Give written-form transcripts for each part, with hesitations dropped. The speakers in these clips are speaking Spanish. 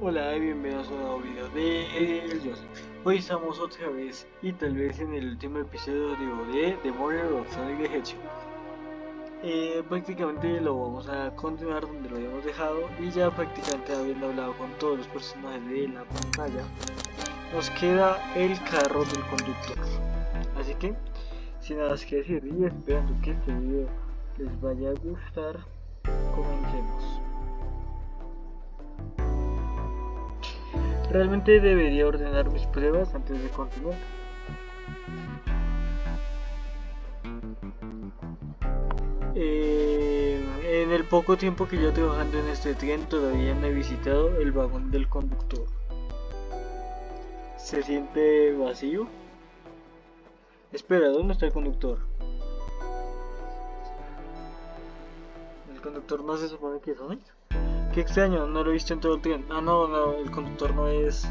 Hola, bienvenidos a un nuevo video de ellos. Hoy estamos otra vez y tal vez en el último episodio de The Murder of Sonic the Hedgehog. Prácticamente lo vamos a continuar donde lo habíamos dejado y ya prácticamente habiendo hablado con todos los personajes de la pantalla, nos queda el carro del conductor. Así que, sin nada más que decir y esperando que este video les vaya a gustar, comencemos. Realmente debería ordenar mis pruebas antes de continuar. En el poco tiempo que yo trabajando en este tren todavía no he visitado el vagón del conductor. ¿Se siente vacío? Espera, ¿dónde está el conductor? ¿El conductor no se supone que es Sonic? Qué extraño, no lo he visto en todo el tren. Ah, no, el conductor no es...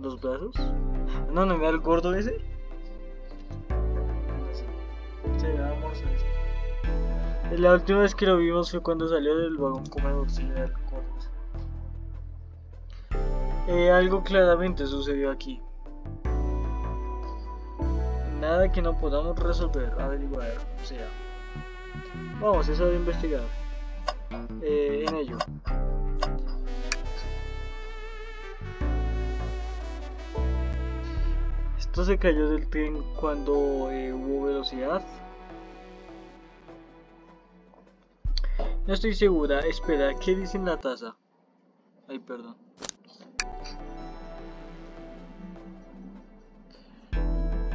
¿Los brazos? No, ¿era el gordo ese? La última vez que lo vimos fue cuando salió del vagón comedor. Algo claramente sucedió aquí. Nada que no podamos resolver, averiguar, o sea... Vamos, eso de investigar. En ello. Esto se cayó del tren cuando hubo velocidad. No estoy segura. Espera, ¿qué dice en la taza? Ay, perdón.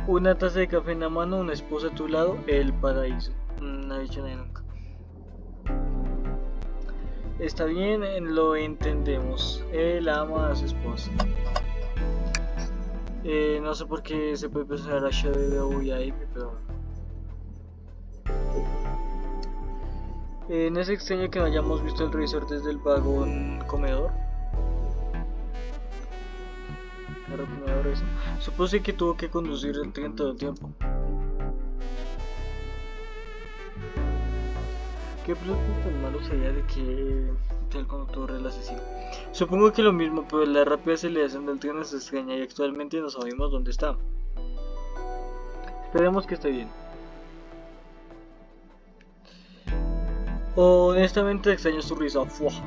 Una taza de café en la mano, una esposa a tu lado, el paraíso. No ha dicho nada nunca. Está bien, lo entendemos. Él ama a su esposa. No sé por qué se puede pensar a Shadow y a Amy, pero... no es extraño que no hayamos visto el revisor desde el vagón comedor. Claro que no lo reviso. Supuse que tuvo que conducir el tren todo el tiempo. ¿Qué plan tan malo sería de que el conductor el asesino? Supongo que lo mismo, pero la rápida aceleración del tren es extraña y actualmente no sabemos dónde está. Esperemos que esté bien. Honestamente extraño su risa. Okay.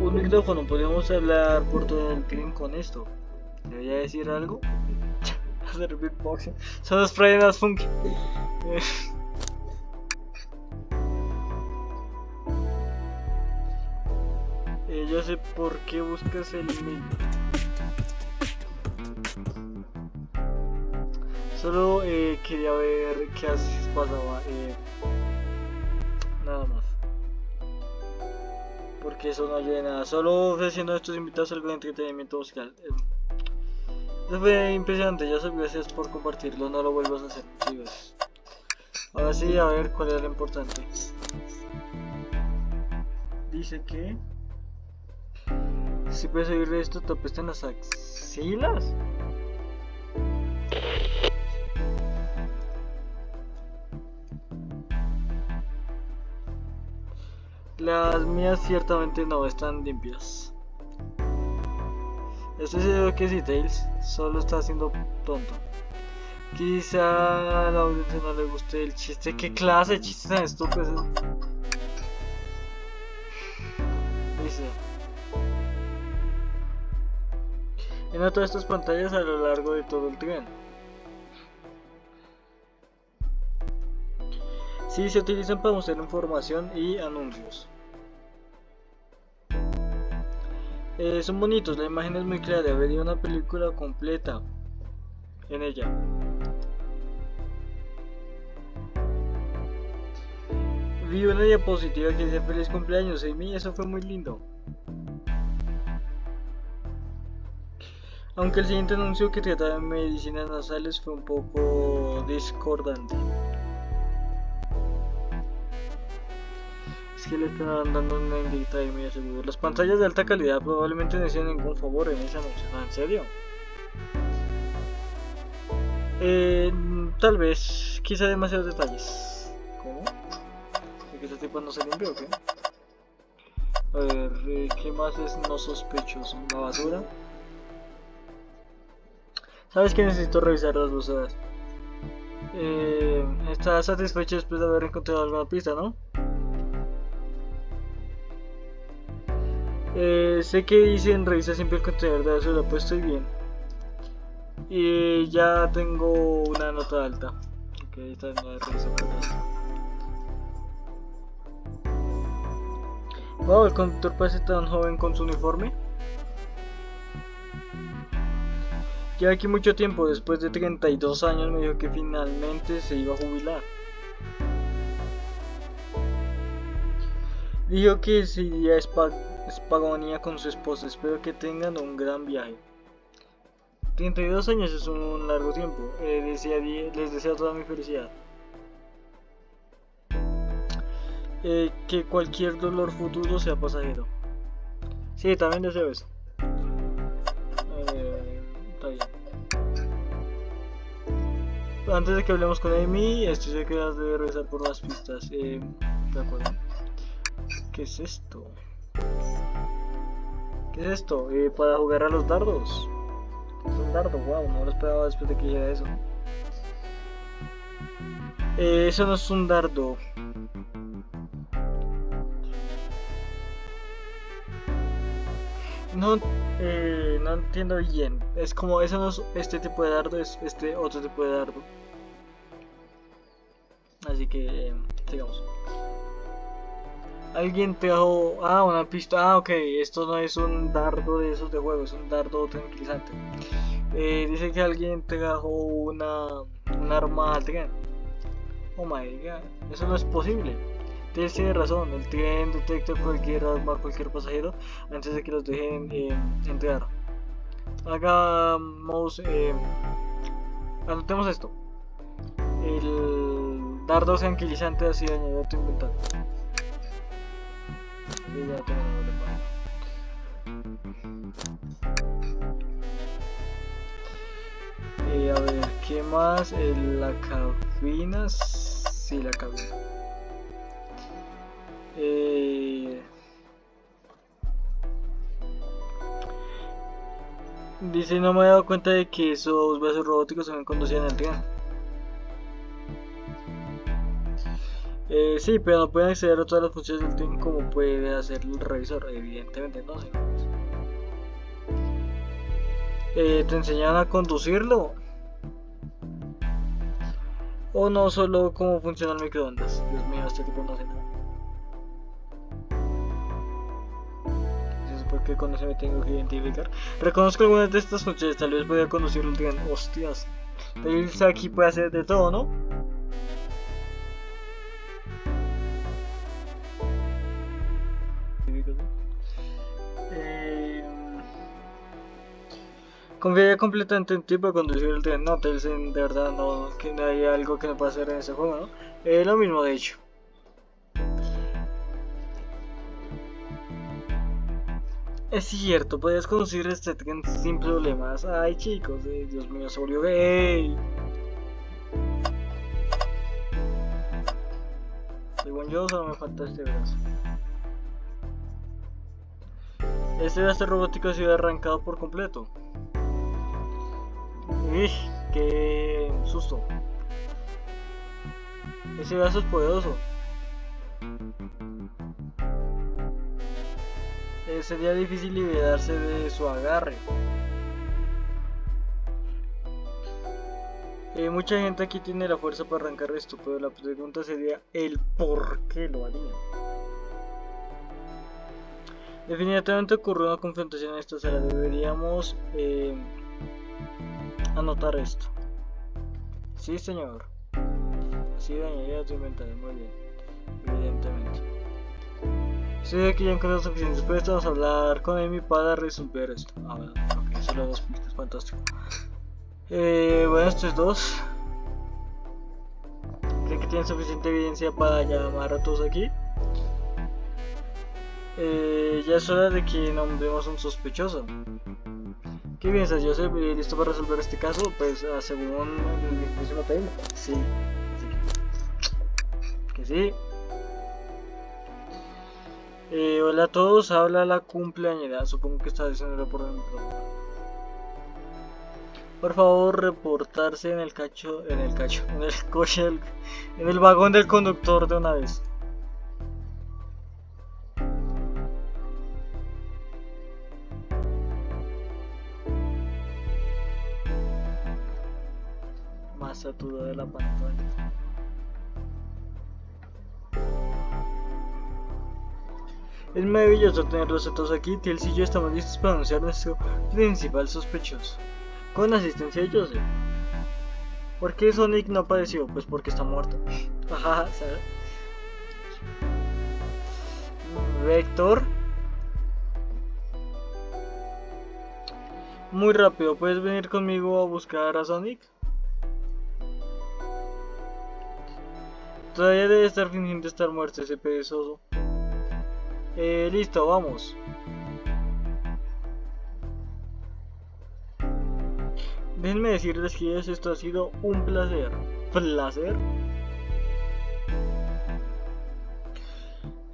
Un micrófono, podemos hablar por todo el tren con esto. ¿Le voy a decir algo? Hacer beatboxing. Son los Fridays Funky. Yo sé por qué buscas el email. Solo quería ver qué pasaba. Nada más. Porque eso no ayuda de nada. Solo ofreciendo a estos invitados algo de entretenimiento musical. Fue impresionante, ya sabes, gracias por compartirlo, no lo vuelvas a hacer, chicos. Ahora sí, a ver cuál era lo importante. Dice que... Si puedes oír esto, te apestan las axilas. Las mías ciertamente no están limpias. Estoy seguro que sí, Tails solo está siendo tonto. Quizá a la audiencia no le guste el chiste. ¿Qué clase de chistes tan estúpidos? Dice: en otra de estas pantallas a lo largo de todo el tren. Sí, se utilizan para mostrar información y anuncios. Son bonitos, la imagen es muy clara, vería una película completa en ella. Vi una diapositiva que dice feliz cumpleaños, Amy, eso fue muy lindo. Aunque el siguiente anuncio que trataba de medicinas nasales fue un poco discordante. Que le están dando una indirecta de medio seguro. Las pantallas de alta calidad probablemente no hicieron ningún favor en esa noche. ¿En serio? Tal vez, quizá demasiados detalles. ¿Cómo? ¿De que este tipo no se limpió o qué? A ver, ¿qué más es no sospechoso? Una basura. ¿Sabes que necesito revisar las bolsas? Estás satisfecho después de haber encontrado alguna pista, ¿no? Sé que dicen revisa siempre el contenedor de basura, pues estoy bien. Y ya tengo una nota alta. Ok, esta no es revisa por nada. Wow, el conductor parece tan joven con su uniforme. Lleva aquí mucho tiempo, después de 32 años me dijo que finalmente se iba a jubilar. Dijo que se iría a Espagonia con su esposa, espero que tengan un gran viaje. 32 años es un largo tiempo, les deseo toda mi felicidad. Que cualquier dolor futuro sea pasajero. Sí, también deseo eso. Antes de que hablemos con Amy, estoy seguro que las debe revisar por las pistas. De acuerdo. ¿Qué es esto? ¿Qué es esto? Para jugar a los dardos. Es un dardo, wow, no lo esperaba después de que dijera eso. Eso no es un dardo. No entiendo bien. Es como, eso no es este tipo de dardo, es este otro tipo de dardo. Así que, sigamos. Alguien trajo... Ah, una pista... Ah, ok, esto no es un dardo de esos de juego, es un dardo tranquilizante. Dice que alguien trajo un arma al tren. Oh my god, eso no es posible. Tails tiene razón, el tren detecta cualquier arma, cualquier pasajero antes de que los dejen entrar. Hagamos... anotemos esto. El dardo tranquilizante ha sido añadido a tu inventario. Y ya tengo la doble página. A ver, ¿qué más? La cabina... Sí, la cabina. Dice, no me he dado cuenta de que esos brazos robóticos también conducían el tren. Sí, pero no pueden acceder a todas las funciones del tren como puede hacer el revisor, evidentemente no sé. ¿Te enseñan a conducirlo? ¿O no solo cómo funciona el microondas? Dios mío, este tipo no hace nada. Porque con eso me tengo que identificar. Reconozco algunas de estas funciones, tal vez voy a conducir un tren. Hostias, Tails aquí puede hacer de todo, ¿no? Confiaría completamente en ti para conducir el tren. No, Tails, de verdad no, que no hay algo que no pueda hacer en ese juego, ¿no? Es lo mismo de hecho. Es cierto, podías conducir este tren sin problemas. Ay, chicos, Dios mío, se volvió gay. Según yo, solo me falta este brazo. Este brazo robótico ha sido arrancado por completo. ¡Uy! ¡Qué susto! Ese brazo es poderoso. Sería difícil liberarse de su agarre. Mucha gente aquí tiene la fuerza para arrancar esto, pero la pregunta sería el por qué lo harían. Definitivamente ocurrió una confrontación en esta sala. Deberíamos anotar esto. Sí, señor. Así dañaría tu inventario, muy bien. Evidentemente. Estoy aquí ya encontré suficientes pistas, vamos a hablar con Amy para resolver esto. Ah, bueno, ok, solo dos pistas, fantástico. Bueno, estos dos. Creo que tienen suficiente evidencia para llamar a todos aquí. Ya es hora de que nombremos un sospechoso. ¿Qué piensas, Joseph? ¿Listo para resolver este caso? Pues según el próximo tema. Sí. Que sí. Hola a todos, habla la cumpleañera. Supongo que está diciendo por dentro. Por favor, reportarse en el coche, en el vagón del conductor de una vez. Más saturada de la pantalla. Es maravilloso tenerlos a todos aquí. Tails y yo estamos listos para anunciar nuestro principal sospechoso. Con la asistencia de Joseph. ¿Por qué Sonic no apareció? Pues porque está muerto. Ajá, ¿sabes? Vector. Muy rápido, ¿puedes venir conmigo a buscar a Sonic? Todavía debe estar fingiendo estar muerto ese perezoso. Listo, vamos. Déjenme decirles que esto ha sido un placer. ¿Placer?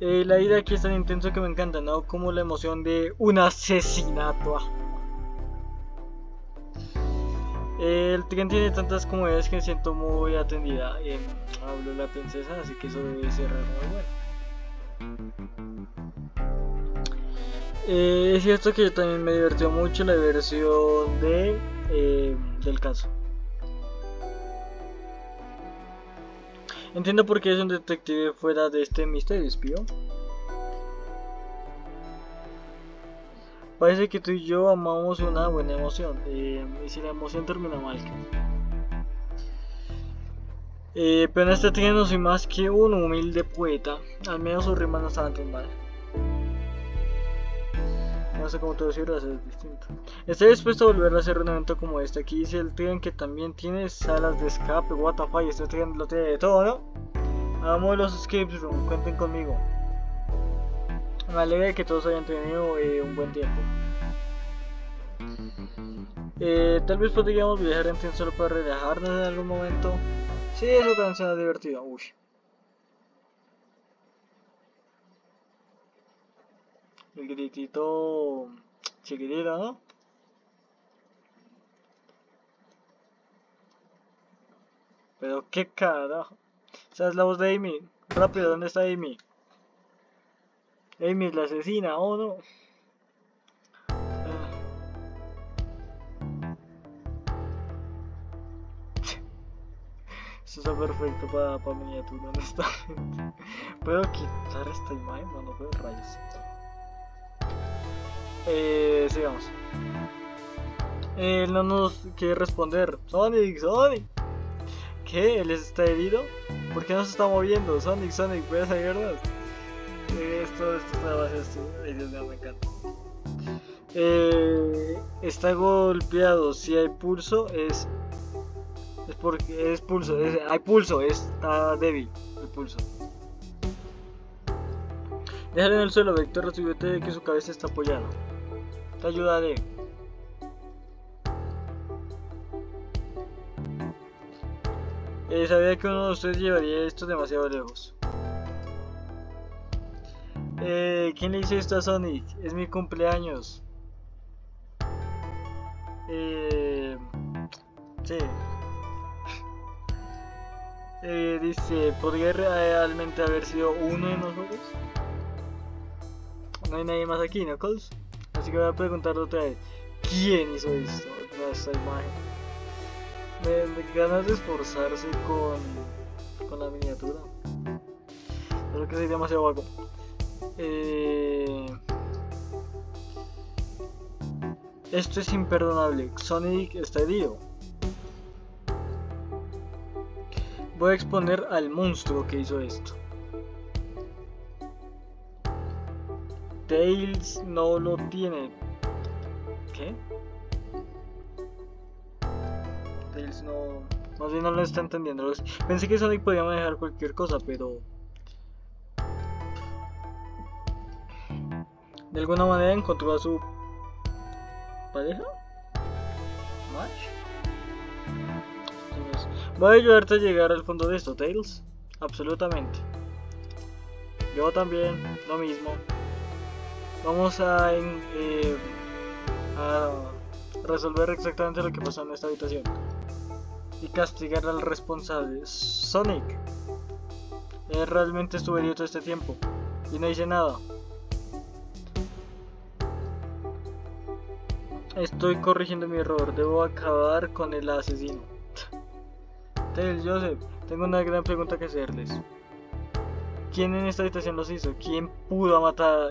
La ida aquí es tan intensa que me encanta, ¿no? Como la emoción de un asesinato. El tren tiene tantas comodidades que me siento muy atendida. Habló la princesa, así que eso debe ser muy bueno. Es cierto que yo también me divertió mucho la versión de del caso. Entiendo por qué es un detective fuera de este misterio, Espio. Parece que tú y yo amamos una buena emoción. Y si la emoción termina mal, pero en este tren no soy más que un humilde poeta. Al menos sus rimas no estaban tan mal. No sé cómo te decirlo, es distinto. Estoy dispuesto a volver a hacer un evento como este. Aquí dice el tren que también tiene salas de escape. What the fuck, este tren lo tiene de todo, ¿no? Amo los escape room, cuenten conmigo. Me alegra que todos hayan tenido un buen tiempo. Tal vez podríamos viajar en tren solo para relajarnos en algún momento. Sí, eso también será divertido. Uy. El gritito chiquitito, ¿no? Pero qué carajo. Esa es la voz de Amy. Rápido, ¿dónde está Amy? Amy es la asesina, ¿o no? Está perfecto para miniatura, honestamente. Puedo quitar esta imagen, no puedo, rayos. Sigamos. Él no nos quiere responder. Sonic, Sonic. ¿Qué? ¿Él está herido? ¿Por qué no se está moviendo? Sonic, Sonic, ¿puedes ayudarnos? Esto está demasiado. Dios mío, me encanta. Está golpeado. Si hay pulso, es porque es pulso, hay pulso, está débil el pulso. Déjalo en el suelo, Vector, asegúrate de que su cabeza está apoyada. Te ayudaré. Sabía que uno de ustedes llevaría esto demasiado lejos. ¿Quién le hizo esto a Sonic? Es mi cumpleaños. Sí. Dice, ¿podría realmente haber sido uno de nosotros? No hay nadie más aquí, Knuckles. Así que voy a preguntarle otra vez. ¿Quién hizo esto? Esta imagen. Me ganas de esforzarse con la miniatura. Creo que soy demasiado vago. Esto es imperdonable. Sonic está herido. Voy a exponer al monstruo que hizo esto. Tails no lo tiene. ¿Qué? Tails no... Más bien no lo está entendiendo. Pensé que Sonic podía manejar cualquier cosa, pero... De alguna manera encontró a su... ¿pareja? Entonces, voy a ayudarte a llegar al fondo de esto, Tails. Absolutamente. Yo también, lo mismo. Vamos a resolver exactamente lo que pasó en esta habitación y castigar al responsable. Sonic, él realmente estuvo herido todo este tiempo y no hice nada. Estoy corrigiendo mi error, debo acabar con el asesino. Tails, Joseph, tengo una gran pregunta que hacerles. ¿Quién en esta habitación los hizo? ¿Quién pudo matar?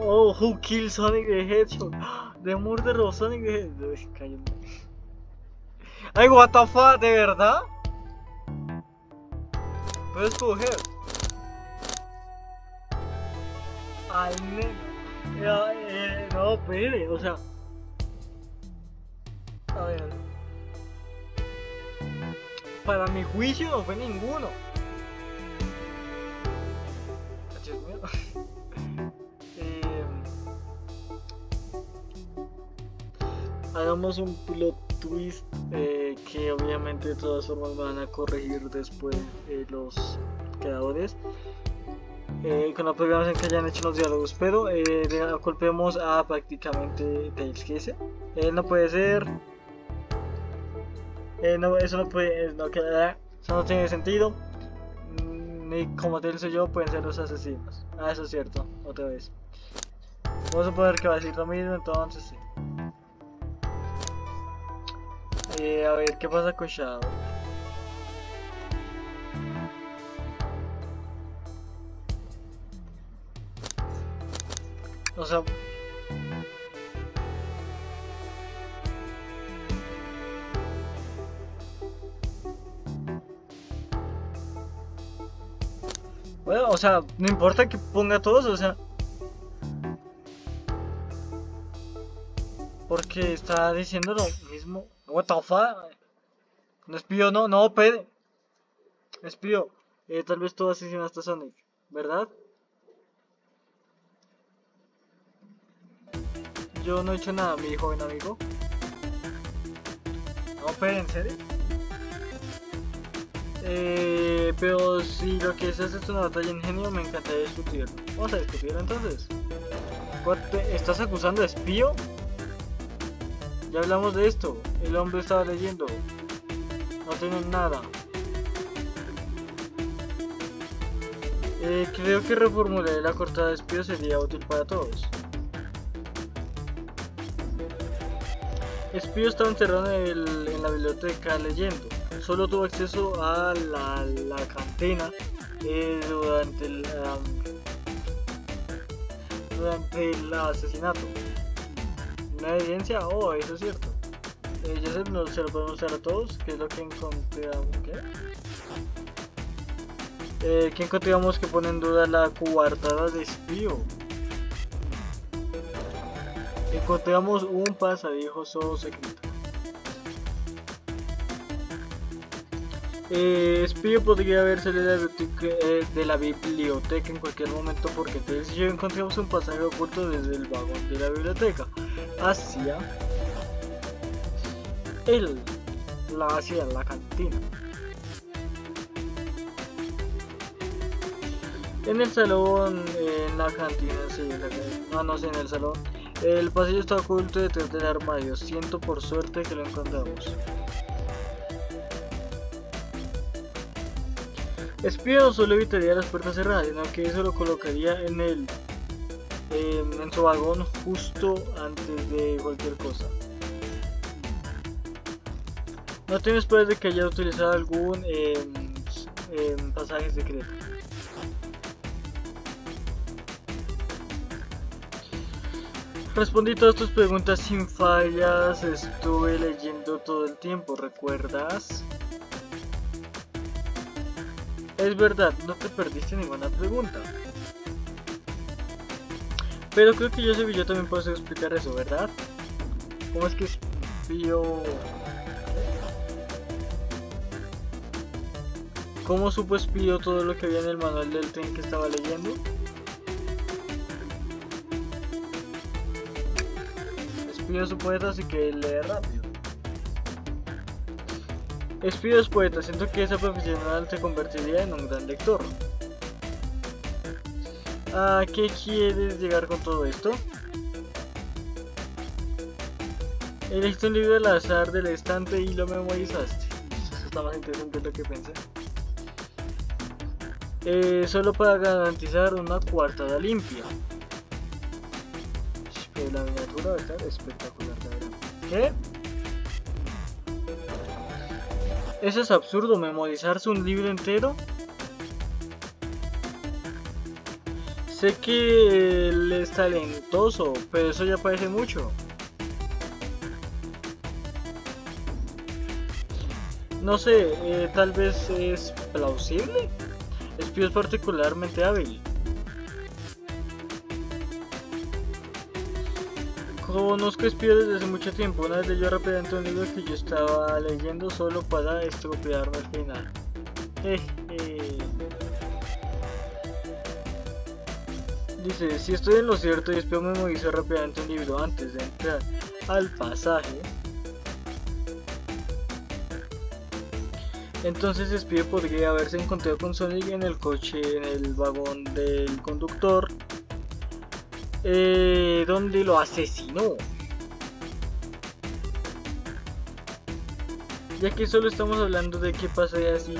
Oh, who killed Sonic the Hedgehog? The Murder of Sonic the Hedgehog. Cállate. Ay, what the fuck, ¿de verdad? Puedo escoger. Ay, no, pere, o sea. A ver. Para mi juicio no fue ninguno. Dios mío. Hagamos un plot twist que obviamente de todas formas van a corregir después los creadores con la programación que hayan hecho los diálogos, pero culpemos a prácticamente Tails, que dice él no puede ser, no, eso no puede, no, eso no tiene sentido, ni como Tails o yo pueden ser los asesinos. Ah, eso es cierto, otra vez vamos a poder que va a decir lo mismo, entonces sí. A ver, ¿qué pasa con Shadow? O sea... Bueno, o sea, no importa que ponga todos, o sea... Porque está diciendo lo mismo. What the fuck? No, Espio, no, no, pede. Espio, tal vez tú asesinaste a Sonic, ¿verdad? Yo no he hecho nada, mi joven amigo. No, pede, ¿en serio? Pero si lo que es una batalla de ingenio, me encantaría discutirlo. Vamos a discutirlo entonces. ¿Estás acusando a Espio? Ya hablamos de esto, el hombre estaba leyendo, no tienen nada. Creo que reformular la cortada de Espio sería útil para todos. Espio estaba encerrado en la biblioteca leyendo, solo tuvo acceso a la cantina durante el asesinato. Una evidencia, oh, eso es cierto. Joseph, no se lo podemos usar a todos, que es lo que encontramos. ¿Qué? ¿Qué encontramos que pone en duda la coartada de Espio? Encontramos un pasadizo solo secreto. Espio podría haber salido de la biblioteca en cualquier momento porque Tails y yo encontramos un pasaje oculto desde el vagón de la biblioteca hacia la cantina. En el salón, en la cantina, sí, en el salón. El pasillo está oculto detrás del armario. Siento por suerte que lo encontramos. Espio solo evitaría las puertas cerradas, sino que eso lo colocaría en su vagón justo antes de cualquier cosa. No tengo esperanza de que haya utilizado algún pasaje secreto. Respondí todas tus preguntas sin fallas, estuve leyendo todo el tiempo, ¿recuerdas? Es verdad, no te perdiste ninguna pregunta. Pero creo que Joseph y yo también puedo explicar eso, ¿verdad? ¿Cómo es que Espio... ¿Cómo supo Espio todo lo que había en el manual del tren que estaba leyendo? Espio es un poeta, así que lee rápido. Espio es poeta, siento que esa profesional se convertiría en un gran lector. ¿A qué quieres llegar con todo esto? Elegiste un libro al azar del estante y lo memorizaste. Eso está más interesante de lo que pensé. Solo para garantizar una cuartada limpia. Pero la miniatura va a estar espectacular, la verdad. ¿Qué? Eso es absurdo, memorizarse un libro entero. Sé que él es talentoso, pero eso ya parece mucho. No sé, tal vez es plausible. Espio es particularmente hábil. Conozco a Espio desde hace mucho tiempo. Una vez yo representé un libro que yo estaba leyendo solo para estropearme al final. Dice, si estoy en lo cierto, y Espio memorizó rápidamente un libro antes de entrar al pasaje. Entonces Espio podría haberse encontrado con Sonic en el coche, en el vagón del conductor, donde lo asesinó. Ya que solo estamos hablando de qué pasaría si...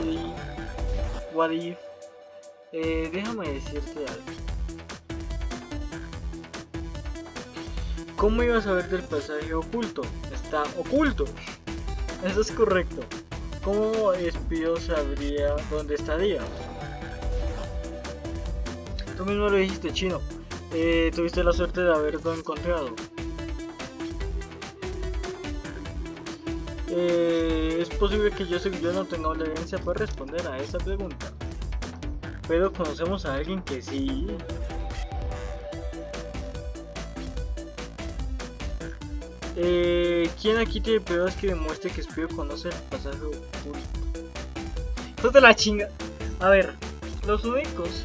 what if... déjame decirte algo. ¿Cómo ibas a ver del pasaje oculto? Está oculto. Eso es correcto. ¿Cómo Espio sabría dónde estaría? Tú mismo lo dijiste, Chino. Tuviste la suerte de haberlo encontrado. Es posible que yo no tenga la evidencia para responder a esa pregunta. Pero conocemos a alguien que sí. ¿Quién aquí tiene pruebas que demuestre que Espio conoce el pasaje oculto? ¡Eso te la chinga! A ver, los únicos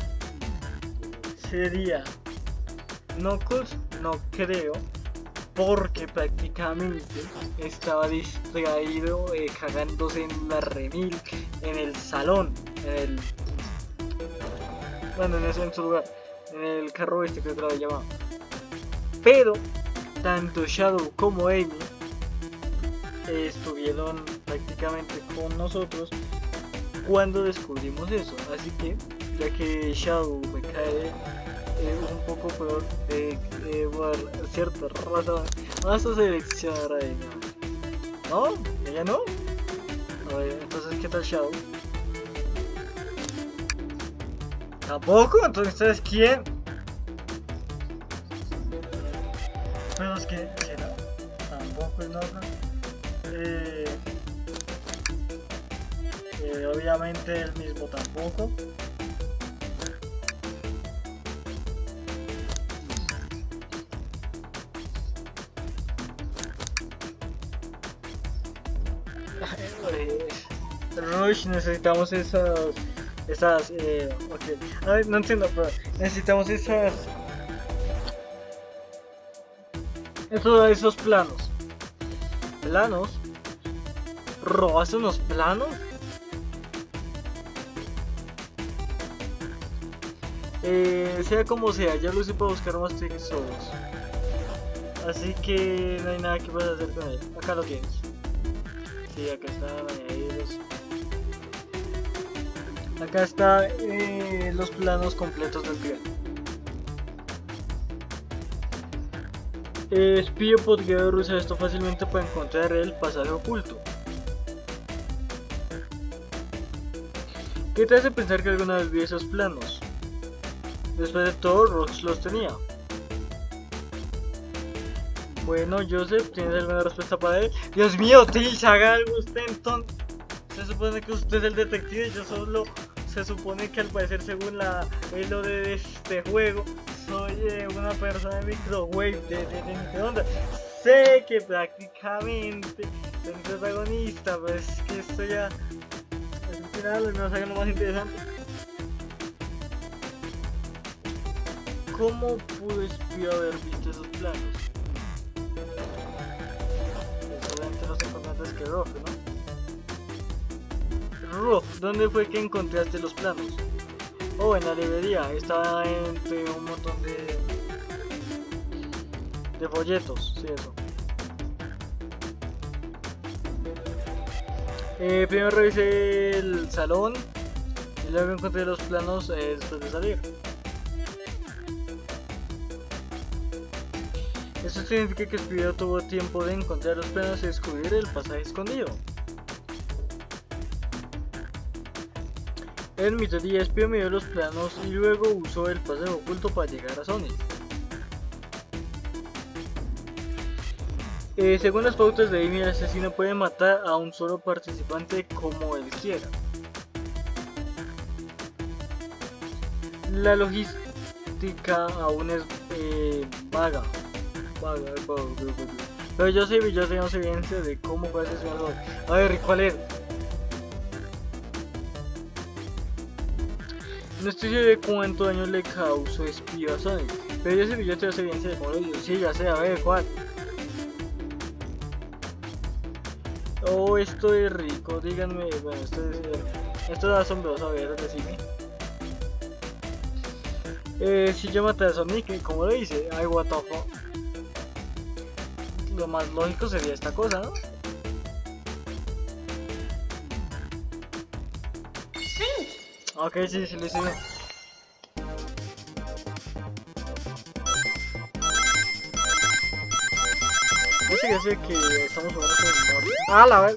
sería Knuckles, no creo, porque prácticamente estaba distraído cagándose en la remil, en el salón, en su lugar, en el carro este que otra vez llamaba. Pero tanto Shadow como Amy estuvieron prácticamente con nosotros cuando descubrimos eso, así que ya que Shadow me cae un poco peor por cierta razón, vamos a seleccionar a ella. ¿No? ¿Ella no? A ver, entonces ¿qué tal Shadow? ¿Tampoco? Entonces ¿quién? Pero es que no, tampoco es loca. Obviamente el mismo tampoco. Rush, necesitamos esas okay. Ay, no entiendo, pero necesitamos esas... esos planos. ¿Planos? ¿Robaste unos planos? Sea como sea, ya lo hice para buscar más tesoros. Así que no hay nada que puedas hacer con él. Acá lo tienes. Sí, acá están añadidos. Acá están los planos completos del piano. Espio podría haber usado esto fácilmente para encontrar el pasaje oculto. ¿Qué te hace pensar que alguna vez vi esos planos? Después de todo, Rox los tenía. Bueno, Joseph, ¿tienes alguna respuesta para él? ¡Dios mío, Tails, haga algo usted entonces! Se supone que usted es el detective, yo solo... Se supone que al parecer, según lo de este juego... Soy una persona de microwave, de microondas. Sé que prácticamente soy un protagonista, pero es que esto ya al final no saca lo más interesante. ¿Cómo pudo Espio haber visto esos planos? Pues obviamente no se encuentra antes que Rock, ¿no? Rob, ¿dónde fue que encontraste los planos? Oh, en la librería, estaba entre un montón de folletos, sí, eso. Primero revisé el salón y luego encontré los planos después de salir. Eso significa que Espio tuvo tiempo de encontrar los planos y descubrir el pasaje escondido. En mi teoría, Espio midió los planos y luego usó el pasaje oculto para llegar a Sonic. Según las pautas de Amy, el asesino puede matar a un solo participante como él quiera. La logística aún es vaga. Pero yo tengo evidencia de cómo fue asesinado. A ver, ¿cuál es? No estoy seguro de cuánto daño le causó Espio a Sonic, pero yo tengo evidencia de cómo lo hizo. Sí, ya sé, a ver, ¿cuál? Oh, esto es rico, díganme, bueno, esto es asombroso, a ver, decime. Si yo maté a Sonic, ¿cómo lo hice? Ay, what the fuck. Lo más lógico sería esta cosa, ¿no? Ok, sí, lo hice bien. Parece que hace que estamos jugando con Morty. ¡Ah, la vez!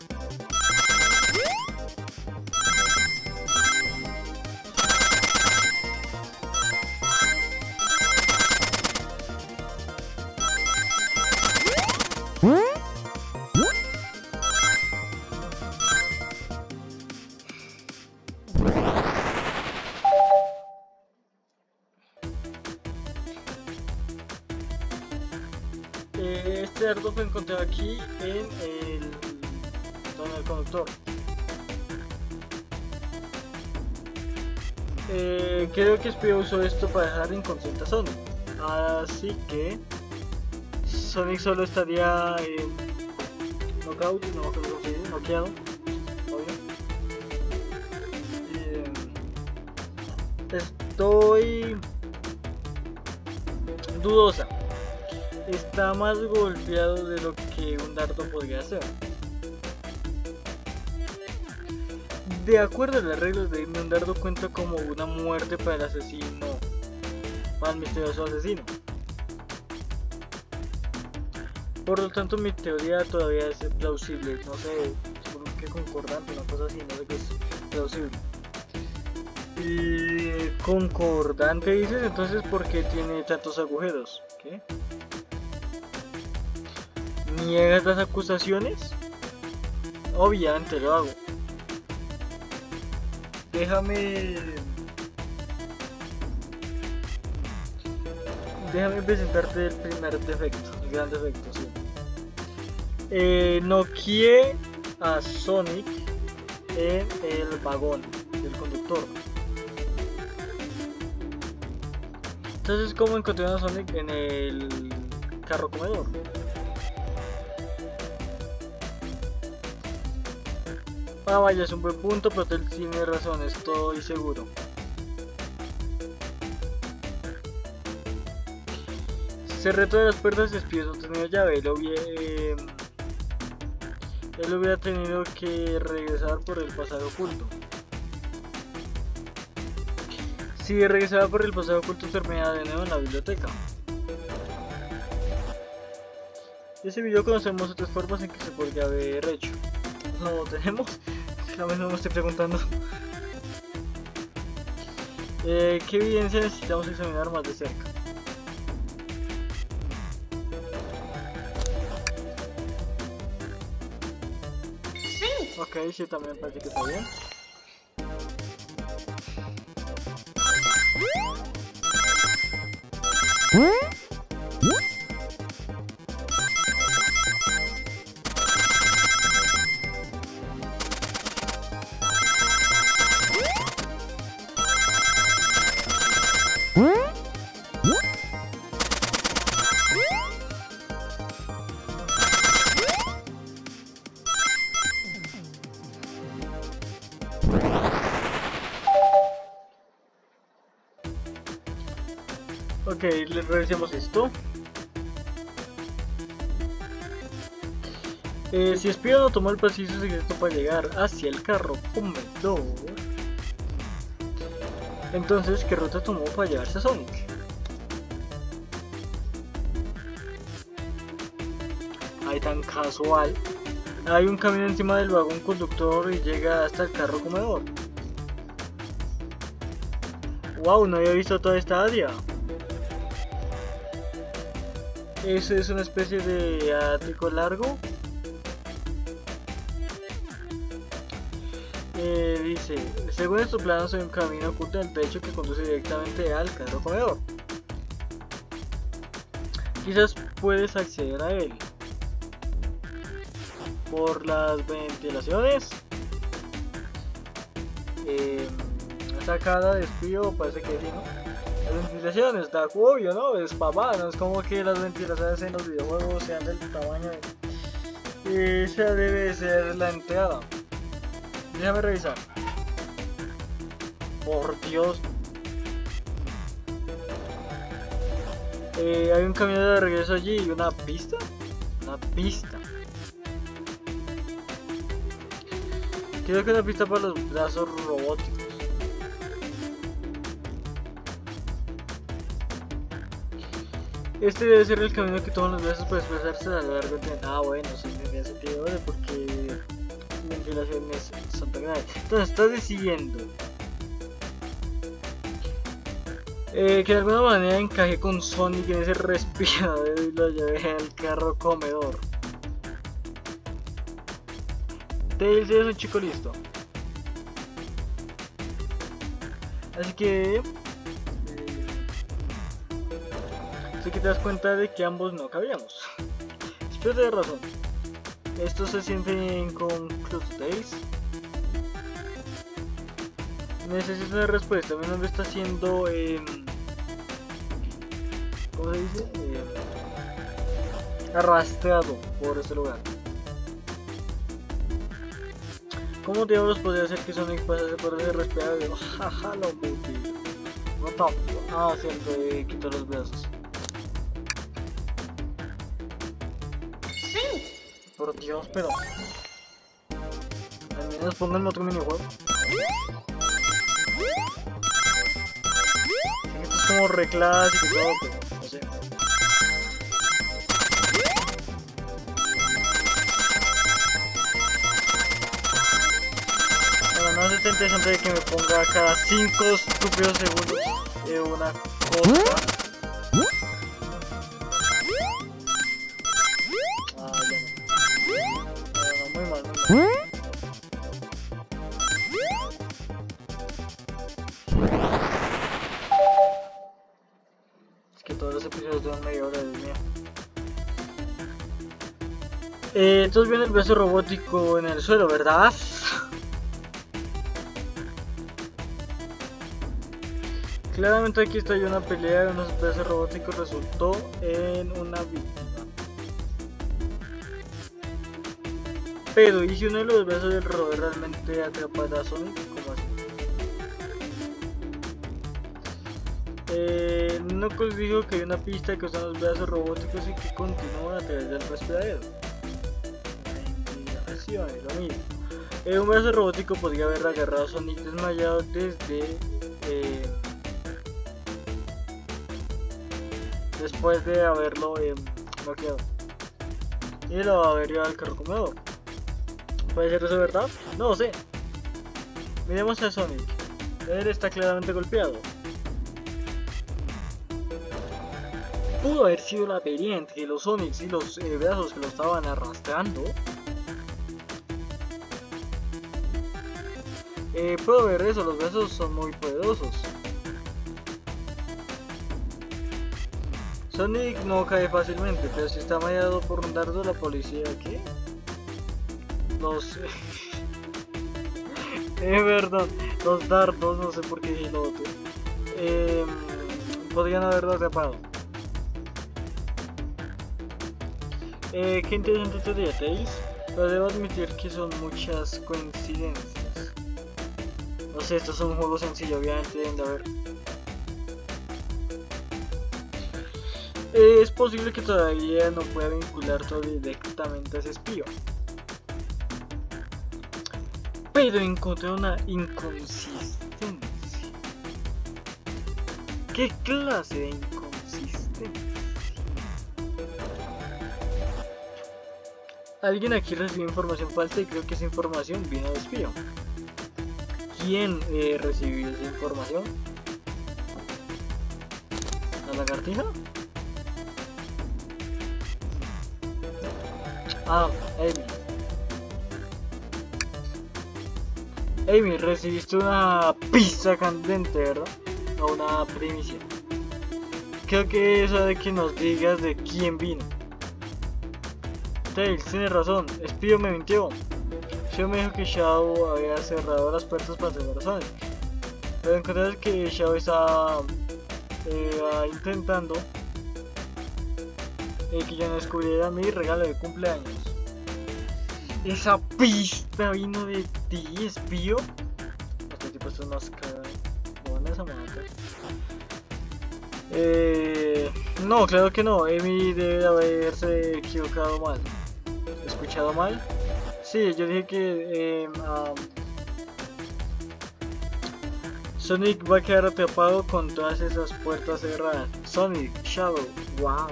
Este ardo fue encontrado aquí en el conductor. Creo que Espio usó esto para dejar inconsciente a Sonic. Así que Sonic solo estaría knockout, noqueado. Estoy dudosa. Está más golpeado de lo que un dardo podría hacer. De acuerdo a las reglas de Eggman, un dardo cuenta como una muerte para el asesino, para el misterioso asesino. Por lo tanto, mi teoría todavía es plausible. No sé, supongo que concordante, una cosa así, no sé qué es plausible. Y concordante dices, entonces, ¿por qué tiene tantos agujeros? ¿Qué? ¿Niegas las acusaciones? Obviamente lo hago. Déjame presentarte el primer defecto, el gran defecto, sí. Noqueé a Sonic en el vagón del conductor. Entonces, ¿cómo encontré a Sonic en el carro comedor? Ah, vaya, es un buen punto, pero él tiene razón, estoy seguro. Cerré todas las puertas y Espio no tenía llave. Él hubiera tenido que regresar por el pasaje oculto. Si regresaba por el pasaje oculto, terminaba de nuevo en la biblioteca. En ese video conocemos otras formas en que se podría haber hecho. No tenemos. A vez no me estoy preguntando. ¿Qué evidencia necesitamos examinar más de cerca? Ok, sí, también parece que está bien. Ok, le revisemos esto. Si Espio no tomó el preciso secreto para llegar hacia el carro comedor, entonces ¿qué ruta tomó para llevarse a Sonic? Ay, tan casual. Hay un camino encima del vagón conductor y llega hasta el carro comedor. Wow, no había visto toda esta área. Eso es una especie de ático largo. Dice, según estos planos hay un camino oculto en el techo que conduce directamente al carro comedor. Quizás puedes acceder a él por las ventilaciones. Esta cara de Espío parece que sí, ¿no? Las ventilaciones, está obvio, ¿no? Es papá, no es como que las ventilaciones en los videojuegos sean del tamaño de... Esa debe ser la entrada. Déjame revisar. Por Dios. Hay un camino de regreso allí y una pista. Una pista. Creo que una pista para los brazos robóticos. Este debe ser el camino que toman los brazos para expresarse a lo largo de... Ah, bueno, sí, tendría sentido, ¿vale? Porque... ventilaciones son tan graves. Entonces estás diciendo que de alguna manera encajé con Sonic en ese respirador y lo llevé al carro comedor. Tails es un chico listo, así que te das cuenta de que ambos no cabíamos. Espero tener razón. Esto se siente inconcluso, Tails. Necesito una respuesta. Mi nombre está siendo... ¿cómo se dice? Arrastrado por este lugar. ¿Cómo diablos podría hacer que Sonic pasase por ese respirador? Digo, jaja, lo metí. No tampoco. Ah, cierto, quito los brazos. Por Dios, pero... al menos pónganme otro minijuego. Esto es como reclásico y todo, pero no sé. Bueno, no es interesante que me ponga cada 5 estúpidos segundos de una cosa. Entonces viene el brazo robótico en el suelo, ¿verdad? Claramente aquí estalló una pelea de unos brazos robóticos, resultó en una víctima. Pero, ¿y si uno de los brazos del robot realmente atrapará a Sonic? ¿Cómo así? Knuckles dijo que hay una pista que usan los brazos robóticos y que continúan a través del respiradero. Lo mismo. Un brazo robótico podría haber agarrado a Sonic desmayado desde después de haberlo bloqueado y lo haber llevado al carro comedor. ¿Puede ser eso, verdad? No sé. Miremos a Sonic. Él está claramente golpeado. Pudo haber sido la pelea entre los Sonics y los brazos que lo estaban arrastrando. Puedo ver eso, los brazos son muy poderosos. Sonic no cae fácilmente, pero si está mareado por un dardo, la policía... ¿qué? No sé. Perdón, los dardos, no sé por qué dije lo otro. Podrían haberlo atrapado. Qué interesante teoría, Tails, pero debo admitir que son muchas coincidencias. No sé, esto es un juego sencillo, obviamente deben de haber. Es posible que todavía no pueda vincular todo directamente a ese espío, pero encontré una inconsistencia. ¿Qué clase de inconsistencia? Alguien aquí recibió información falsa y creo que esa información vino de espío. ¿Quién recibió esa información? ¿La lagartija? Ah, Amy, recibiste una pizza candente, ¿verdad? O una primicia. Creo que eso de que nos digas de quién vino. Tails, tienes razón, Espio me mintió. Yo me dijo que Shadow había cerrado las puertas para salvar a Sonic. Pero encontré que Shadow estaba intentando que yo no descubriera mi regalo de cumpleaños. Esa pista vino de ti, Espío. Este tipo es unas cagones a matar. No, claro que no. Amy debe haberse equivocado mal. ¿Escuchado mal? Sí, yo dije que Sonic va a quedar atrapado con todas esas puertas cerradas. Sonic, Shadow, wow.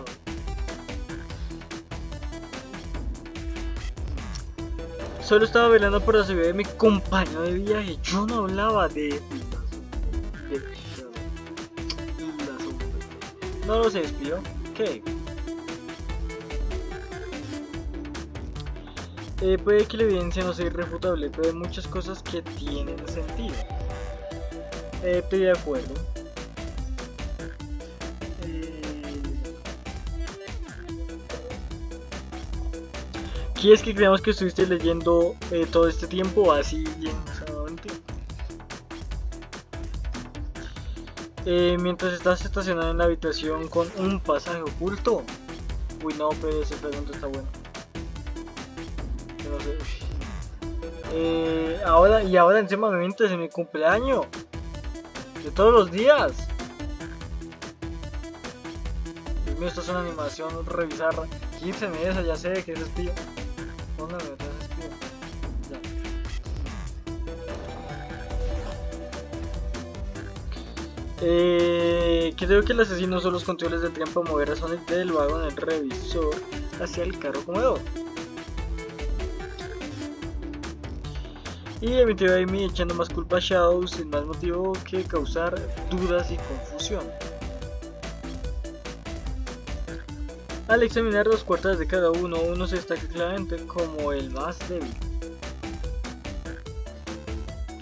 Solo estaba velando por la seguridad de mi compañero de viaje. Yo no hablaba de no lo sé, Espío. ¿Qué? Puede que la evidencia no sea irrefutable, pero hay muchas cosas que tienen sentido. Estoy de acuerdo. ¿Quieres que creamos que estuviste leyendo todo este tiempo así bien solamente? Mientras estás estacionado en la habitación con un pasaje oculto. Uy no, pero esa pregunta está buena. Yo no sé. Ahora encima me mientes en mi cumpleaños. De todos los días. Dios mío, esto es una animación revisarla. 15 meses, ya sé que es espío. ¿Dónde me metes espío? Ya. Creo que el asesino usó los controles del tren para mover a Sonic del vagón en el revisor hacia el carro comedor. Y emitió a Amy echando más culpa a Shadow sin más motivo que causar dudas y confusión. Al examinar los cuartos de cada uno, uno se destaca claramente como el más débil.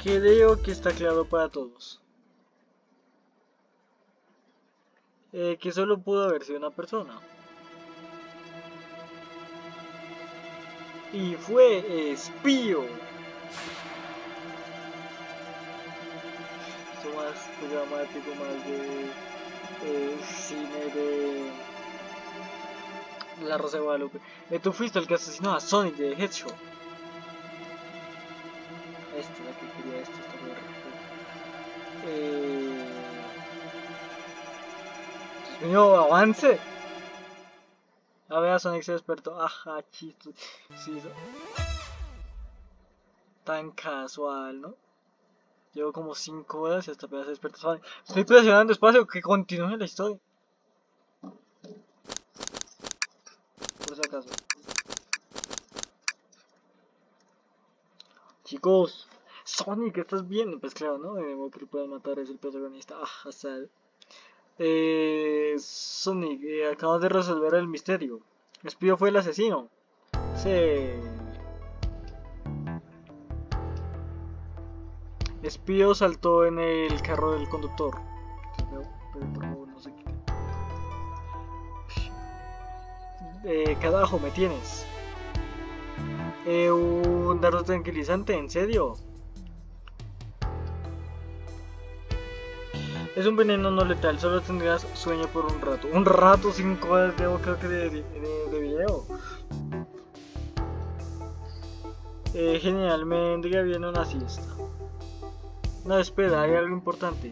Creo que está claro para todos. Que solo pudo haber sido una persona. Y fue Espío. Esto más dramático, más de cine de... La Rosa de Guadalupe. Tú fuiste el que asesinó a Sonic the Hedgehog. Este, la que quería esto, está muy rápido. Dios mío, avance. A ver, a Sonic se despertó. Ajá, chiste. Sí, tan casual, ¿no? Llevo como 5 horas y hasta apenas se despertó Sonic. Estoy presionando espacio que continúe la historia. Acaso. Chicos, Sonic, ¿estás bien? Pues claro, ¿no? Que lo pueden matar es el protagonista. Ah, sal. Sonic, acabamos de resolver el misterio. Espío fue el asesino. Sí. Espío saltó en el carro del conductor. Pero por favor, no se quita. Carajo, me tienes. Un dardo tranquilizante, ¿en serio? Es un veneno no letal, solo tendrás sueño por un rato. Un rato, 5 horas de creo que de video. Genial, me vendría bien una siesta. No, espera, hay algo importante.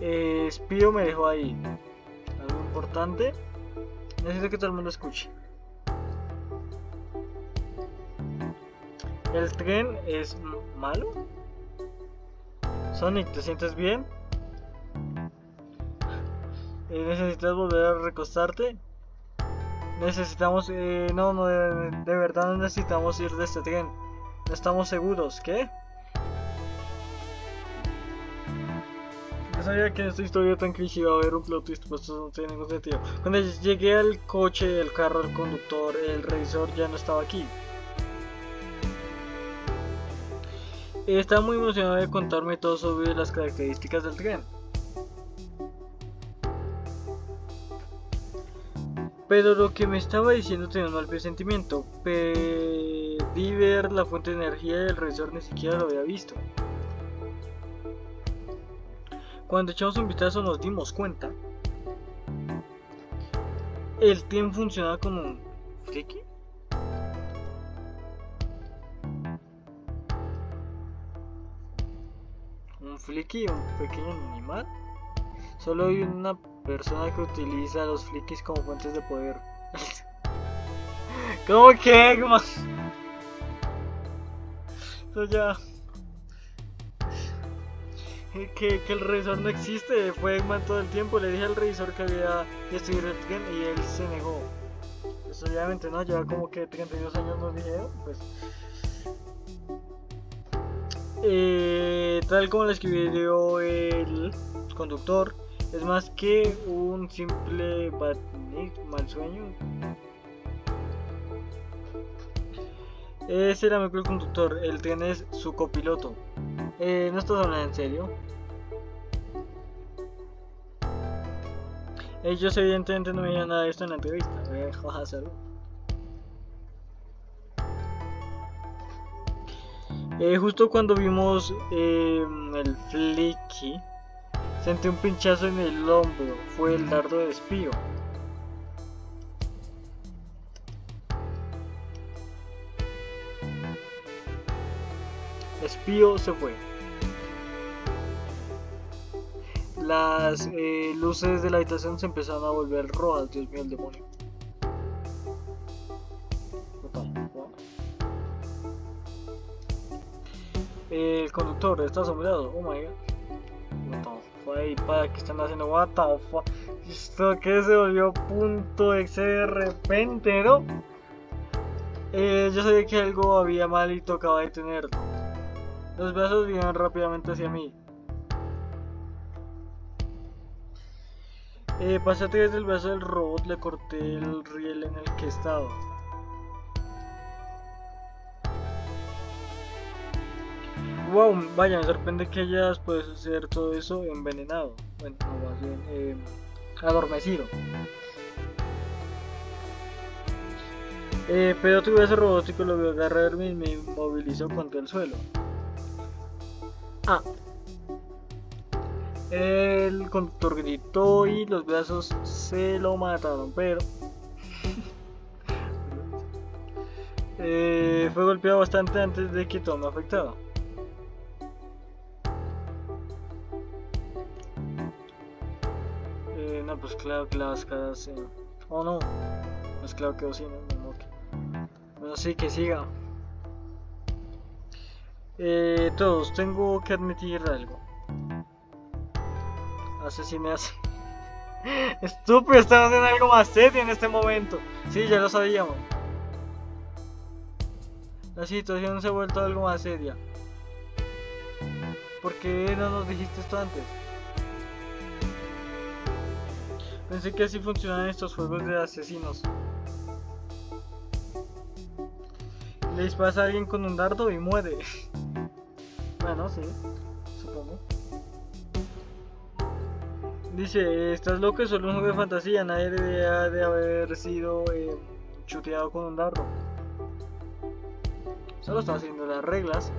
Espio me dejó ahí. Algo importante. Necesito que todo el mundo escuche. ¿El tren es malo? Sonic, ¿te sientes bien? ¿Necesitas volver a recostarte? Necesitamos... no, de verdad no necesitamos ir de este tren. No estamos seguros, ¿qué? Yo sabía que en esta historia tan cliché iba a haber un plot twist, pero esto no tiene ningún sentido. Cuando llegué al coche, el carro, el conductor, el revisor ya no estaba aquí. Está muy emocionado de contarme todo sobre las características del tren. Pero lo que me estaba diciendo tenía un mal presentimiento. Pedí ver la fuente de energía y el revisor ni siquiera lo había visto. Cuando echamos un vistazo nos dimos cuenta. El tren funcionaba como un Flicky. Un Flicky, un pequeño animal. Solo hay una persona que utiliza los Flickys como fuentes de poder. ¿Cómo que Eggman? Entonces ya... Que el revisor no existe, fue Eggman todo el tiempo. Le dije al revisor que había destruido el tren y él se negó. Pues obviamente no, lleva como que 32 años nos dijeron, pues... tal como lo escribió el conductor, es más que un simple Badnik, mal sueño. Ese era mi conductor, el tren es su copiloto. ¿No estás hablando en serio? Ellos evidentemente no veían nada de esto en la entrevista. Jaja, salud. Justo cuando vimos el Flicky, sentí un pinchazo en el hombro. Fue el dardo de Espío. Espío se fue. Las luces de la habitación se empezaron a volver rojas. Dios mío, el demonio. El conductor está asombrado. Oh my god. Ahí para que están haciendo what the fuck. Esto que se volvió .exe de repente, ¿no? Yo sabía que algo había mal y tocaba detenerlo. Los brazos vinieron rápidamente hacia mí. Pasé a través del brazo del robot, le corté el riel en el que estaba. Wow, vaya, me sorprende que hayas podido hacer todo eso envenenado. Bueno, no, más bien, adormecido. Pero tuve ese robótico, lo vio agarrarme y me inmovilizó contra el suelo. Ah. El conductor gritó y los brazos se lo mataron, pero... fue golpeado bastante antes de que todo me afectara. No, pues claro que las caras... Oh no, pues claro que sí, no. Bueno, sí, que siga. Todos, tengo que admitir algo. Asesiné a... Estúpido, están haciendo algo más serio en este momento. Sí, ya lo sabíamos. La situación se ha vuelto algo más seria. ¿Por qué no nos dijiste esto antes? Pensé que así funcionaban estos juegos de asesinos. Le disparas a alguien con un dardo y muere. Bueno, sí, supongo. Dice, estás loco, es solo un juego de fantasía. Nadie debería de haber sido chuteado con un dardo. Solo están haciendo las reglas.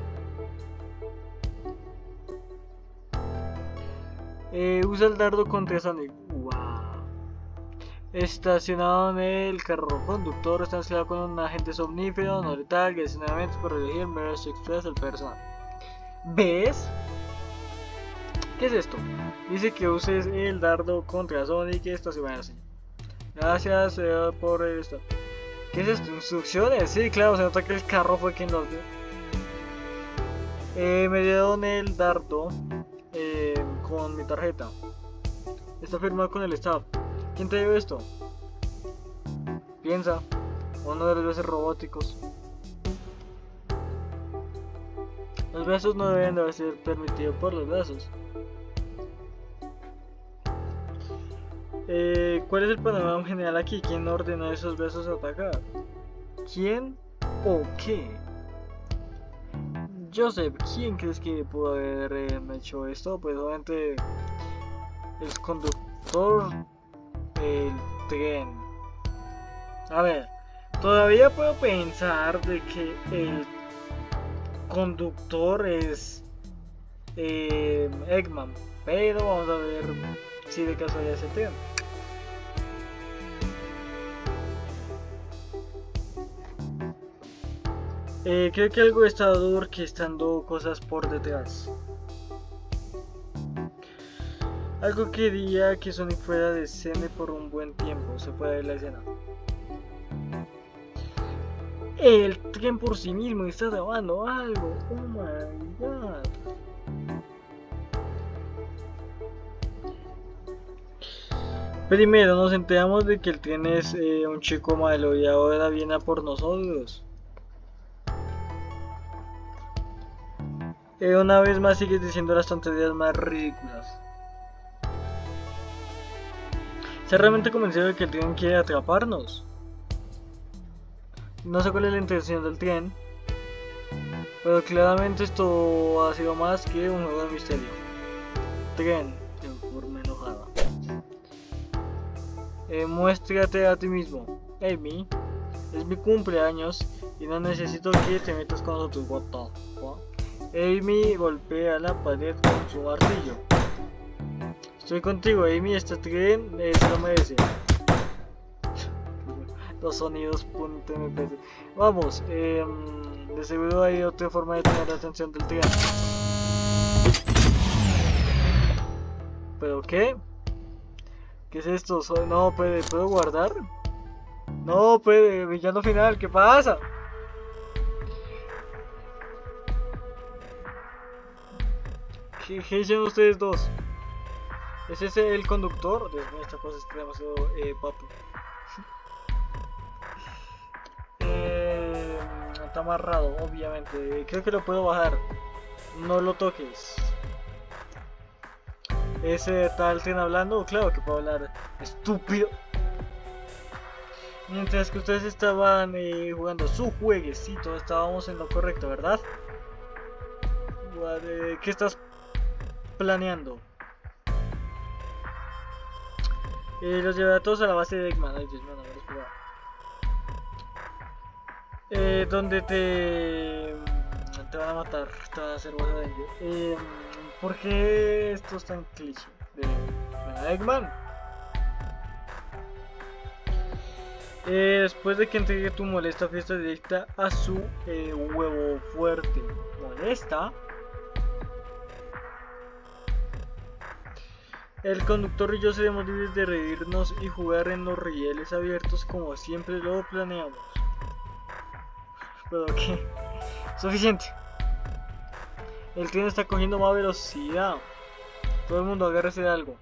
Usa el dardo contra Sonic. Wow. Estacionado en el carro conductor está mezclado con un agente somnífero, no letal, que adicionalmente por elegir medios sexuales al personal. ¿Ves? ¿Qué es esto? Dice que uses el dardo contra Sonic y esta se va así. Gracias por el esto. ¿Qué es esto? ¿Instrucciones? Sí, claro, se nota que el carro fue quien los dio. Me dieron el dardo con mi tarjeta. Está firmado con el staff. ¿Quién te dio esto? Piensa, uno de los besos robóticos. Los besos no deben de ser permitidos por los besos. ¿Cuál es el panorama general aquí? ¿Quién ordenó esos besos atacar? ¿Quién o qué? Joseph, ¿quién crees que pudo haber hecho esto? Pues obviamente el conductor. El tren. A ver, todavía puedo pensar de que el conductor es Eggman, pero vamos a ver si de casualidad es el tren. Creo que algo está orquestando cosas por detrás. Algo quería que Sonic fuera de escena por un buen tiempo, se puede ver la escena. El tren por sí mismo está grabando algo, oh my god. Primero nos enteramos de que el tren es un chico malo y ahora viene a por nosotros. Una vez más sigues diciendo las tonterías más ridículas. ¿Estás realmente convencido de que el tren quiere atraparnos? No sé cuál es la intención del tren, pero claramente esto ha sido más que un juego de misterio. Tren, en forma enojada. Muéstrate a ti mismo. Amy, es mi cumpleaños y no necesito que te metas con nosotros. What the fuck? Amy golpea la pared con su martillo. Estoy contigo, Amy, este tren se lo merece. Los sonidos .mp. Vamos, de seguro hay otra forma de tener la atención del tren. ¿Pero qué? ¿Qué es esto? No, ¿puedo guardar? No, villano final, ¿qué pasa? ¿Qué hicieron ustedes dos? ¿Es ese el conductor? Dios mío, esta cosa está demasiado papi. Está amarrado, obviamente. Creo que lo puedo bajar. No lo toques. ¿Ese tal tren hablando? Claro que puedo hablar. ¡Estúpido! Mientras que ustedes estaban jugando su jueguecito, estábamos en lo correcto, ¿verdad? ¿Qué estás planeando? Los llevaré a todos a la base de Eggman. Ay, Dios mío, no me lo esperaba. Donde te van a matar, te van a hacer bolsa de ellos. ¿Por qué esto es tan cliché de Eggman? Después de que entregue tu molesta fiesta directa a su huevo fuerte. ¿Molesta? El conductor y yo seremos libres de reírnos y jugar en los rieles abiertos como siempre lo planeamos. Pero que... suficiente. El tren está cogiendo más velocidad. Todo el mundo agárrese de algo.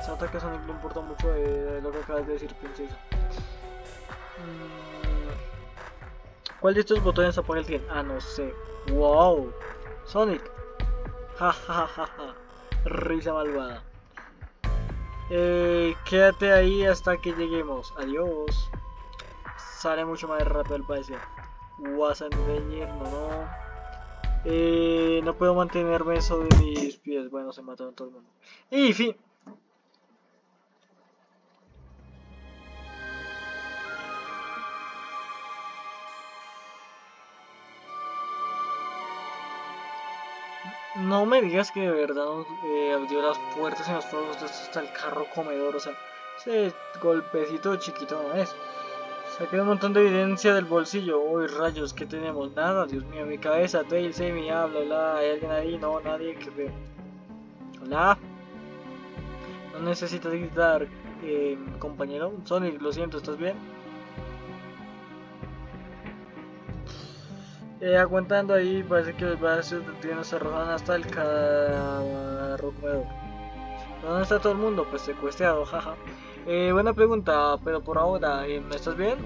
Se nota que a Sonic le importa mucho de lo que acabas de decir, princesa. ¿Cuál de estos botones apaga el tren? Ah, no sé. Wow. Sonic. Ja ja ja ja. Risa malvada. Quédate ahí hasta que lleguemos. Adiós. Sale mucho más rápido el parecer. Wasandeñir, no. No puedo mantenerme sobre mis pies. Bueno, se mataron todo el mundo. Y fin. No me digas que de verdad abrió las puertas y nos fuimos hasta el carro comedor, o sea, Ese golpecito chiquito no es. Saqué un montón de evidencia del bolsillo. Uy, rayos, ¿qué tenemos? Nada, Dios mío, mi cabeza, Tails, Amy, habla, bla, ¿hay alguien ahí? No, nadie, que veo. Hola. No necesitas gritar, compañero. Sonic, lo siento, ¿estás bien? Aguantando ahí, parece que los brazos de ti nos arrojan hasta el carro comedor. ¿Dónde está todo el mundo? Pues secuestrado, jaja. Buena pregunta, pero por ahora, ¿estás bien?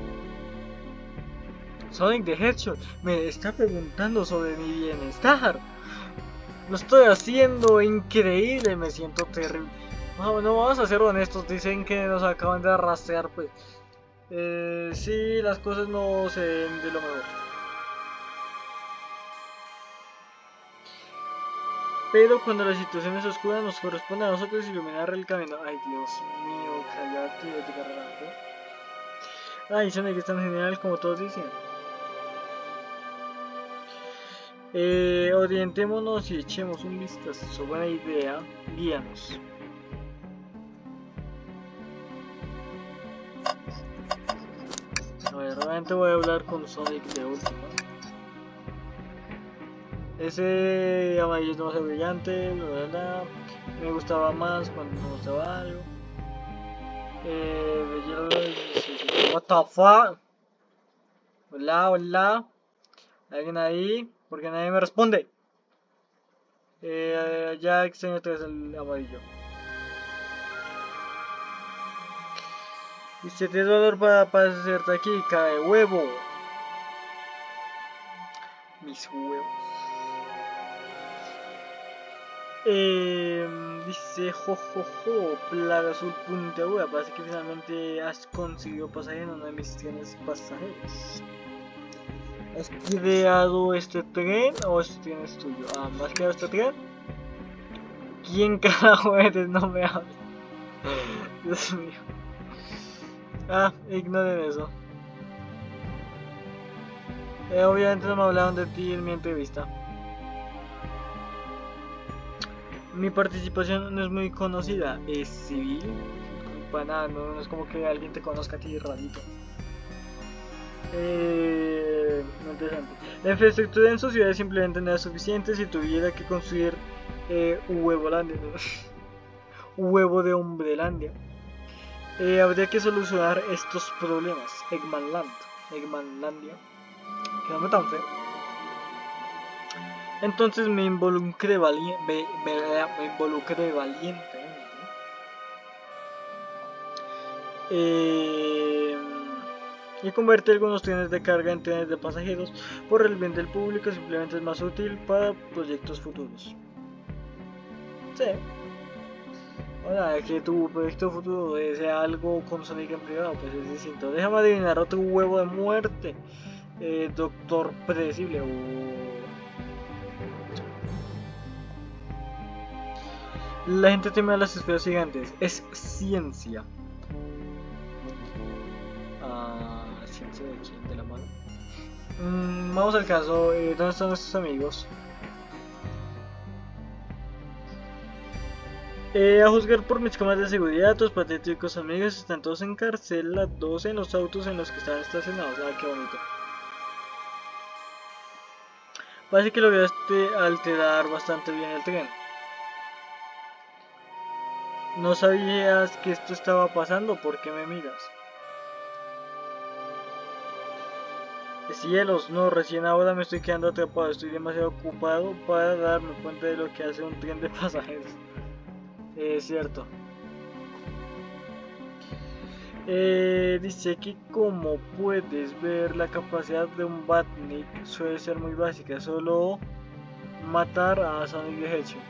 Sonic the Hedgehog me está preguntando sobre mi bienestar. Lo estoy haciendo increíble, me siento terrible. No, vamos a ser honestos, dicen que nos acaban de arrastrar, pues. Sí, las cosas no se ven de lo mejor. Pero cuando la situación es oscura nos corresponde a nosotros iluminar el camino. Ay, Dios mío, callate de tu carrera. Ay, Sonic es tan genial como todos dicen. Orientémonos y echemos un vistazo. Buena idea, guíanos. A ver, realmente voy a hablar con Sonic de última. Ese amarillo no es brillante, la verdad. Me gustaba más cuando me gustaba algo. What the fuck? Hola, hola. ¿Hay alguien ahí? Porque nadie me responde. Ya extraño otra vez el amarillo. Y si tienes valor para hacerte aquí, cae huevo. Mis huevos. Dice plaga azul puntiaguda. Parece que finalmente has conseguido pasaje en una de mis trenes pasajeros. ¿Has creado este tren o este tren es tuyo? Ah, ¿has creado este tren? ¿Quién carajo eres? No me hables. Dios mío. Ah, ignoren eso. Obviamente no me hablaron de ti en mi entrevista. Mi participación no es muy conocida, es civil, para nada, no es como que alguien te conozca a ti rarito. Interesante. La infraestructura en su ciudad simplemente no es suficiente si tuviera que construir Huevolandia, ¿no? Huevo de Hombrelandia. Habría que solucionar estos problemas. Eggmanland, Eggmanlandia, que no tan feo. Entonces me involucré valientemente. Y convertí algunos trenes de carga en trenes de pasajeros por el bien del público, simplemente es más útil para proyectos futuros. Sí. Ahora, que tu proyecto futuro sea algo con Sonic en privado, pues es distinto. Déjame adivinar otro huevo de muerte, Doctor Predecible. La gente teme a las esferas gigantes. Es ciencia. Ah, ciencia de quién, de la mano. Vamos al caso. ¿Dónde están nuestros amigos? A juzgar por mis cámaras de seguridad, tus patéticos amigos están todos encarcelados en los autos en los que están estacionados. Ah, qué bonito. Parece que lograste alterar bastante bien el tren. No sabías que esto estaba pasando, ¿por qué me miras? Cielos, no, recién ahora me estoy quedando atrapado, estoy demasiado ocupado para darme cuenta de lo que hace un tren de pasajeros. Es cierto. Dice que como puedes ver la capacidad de un Badnik suele ser muy básica, solo matar a Sonic the Hedgehog.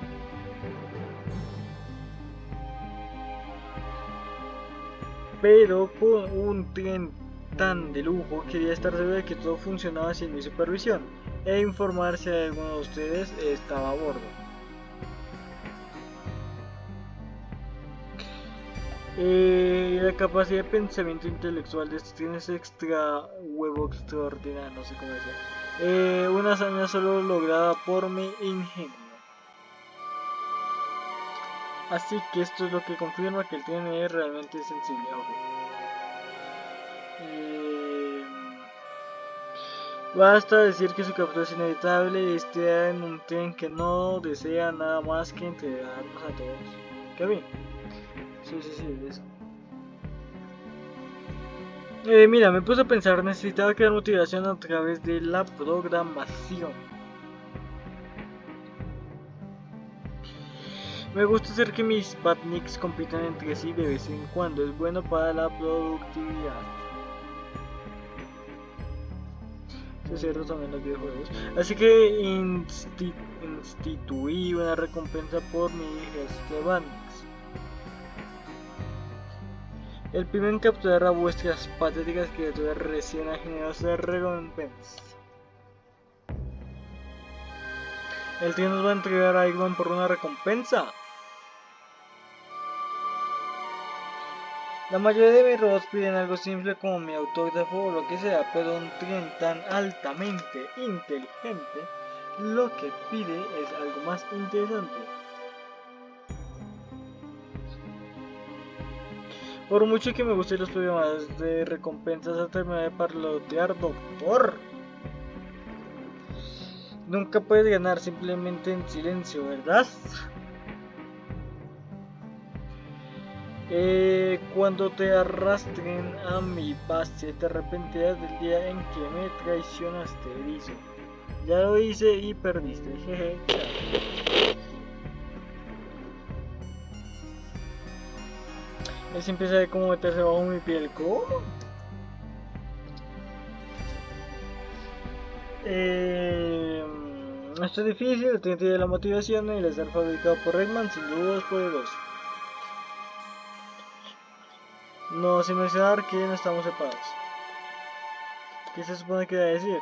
Pero con un tren tan de lujo quería estar seguro de que todo funcionaba sin mi supervisión e informar si alguno de ustedes estaba a bordo. La capacidad de pensamiento intelectual de este tren es extraordinaria, no sé cómo decir. Una hazaña solo lograda por mi ingenio. Así que esto es lo que confirma que el TNT es realmente sensible. Basta decir que su captura es inevitable y está en un tren que no desea nada más que entregarnos a todos. ¿Qué bien? Sí, eso. Mira, me puse a pensar, necesitaba crear motivación a través de la programación. Me gusta hacer que mis Badniks compitan entre sí de vez en cuando, es bueno para la productividad. Se cerró también los videojuegos. Así que instituí una recompensa por mi ejército de Badniks. El primero en capturar a vuestras patéticas criaturas recién ha generado esa recompensa. El tío nos va a entregar a Eggman por una recompensa. La mayoría de mis robots piden algo simple como mi autógrafo o lo que sea, pero un tren tan altamente inteligente lo que pide es algo más interesante. Por mucho que me gusten los programas de recompensas, a terminar de parlotear, doctor. Nunca puedes ganar, simplemente en silencio, ¿verdad? Cuando te arrastren a mi base, te arrepentirás del día en que me traicionaste, dice. Ya lo hice y perdiste, jeje. Él siempre sabe cómo meterse bajo mi piel. ¿Cómo? Esto es difícil, el tren de la motivación y el estar fabricado por Eggman sin duda es poderoso. No, sin mencionar que no estamos separados. ¿Qué se supone que va a decir?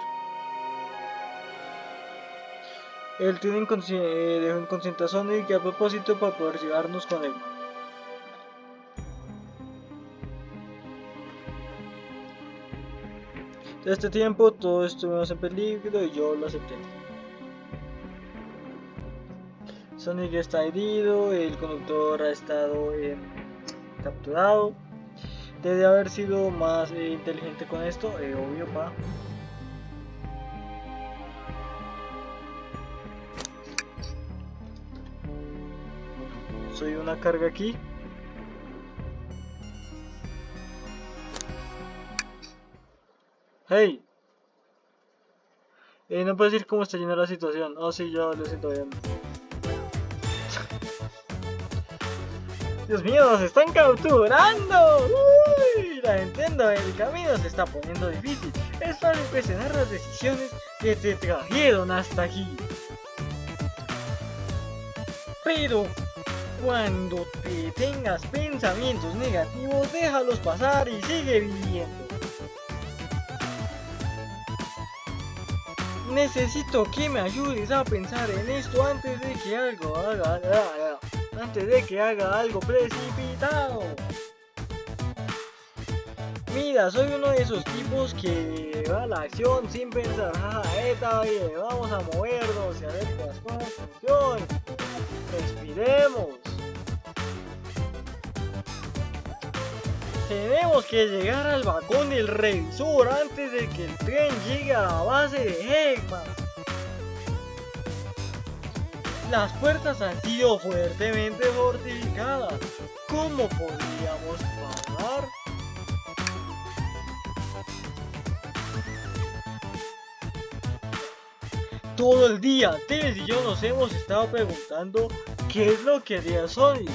El tren dejó inconsciente a Sonic y a propósito para poder llevarnos con Eggman. De este tiempo todos estuvimos en peligro y yo lo acepté. Sonic está herido, el conductor ha estado capturado. Debe haber sido más inteligente con esto, obvio pa. Soy una carga aquí. ¡Hey! No puedo decir cómo está llena la situación. Oh, sí, yo lo siento bien. ¡Dios mío, nos están capturando! ¡Uy! La entiendo, el camino se está poniendo difícil. Es solo impresionar las decisiones que te trajeron hasta aquí. Pero cuando te tengas pensamientos negativos, déjalos pasar y sigue viviendo. Necesito que me ayudes a pensar en esto antes de que haga algo precipitado. Mira, soy uno de esos tipos que va a la acción sin pensar. Está bien, vamos a movernos y a ver que las cosas funcionen. Respiremos. Tenemos que llegar al vagón del revisor antes de que el tren llegue a la base de Eggman. Las puertas han sido fuertemente fortificadas. ¿Cómo podríamos pasar? Todo el día, Tails y yo nos hemos estado preguntando qué es lo que haría Sonic.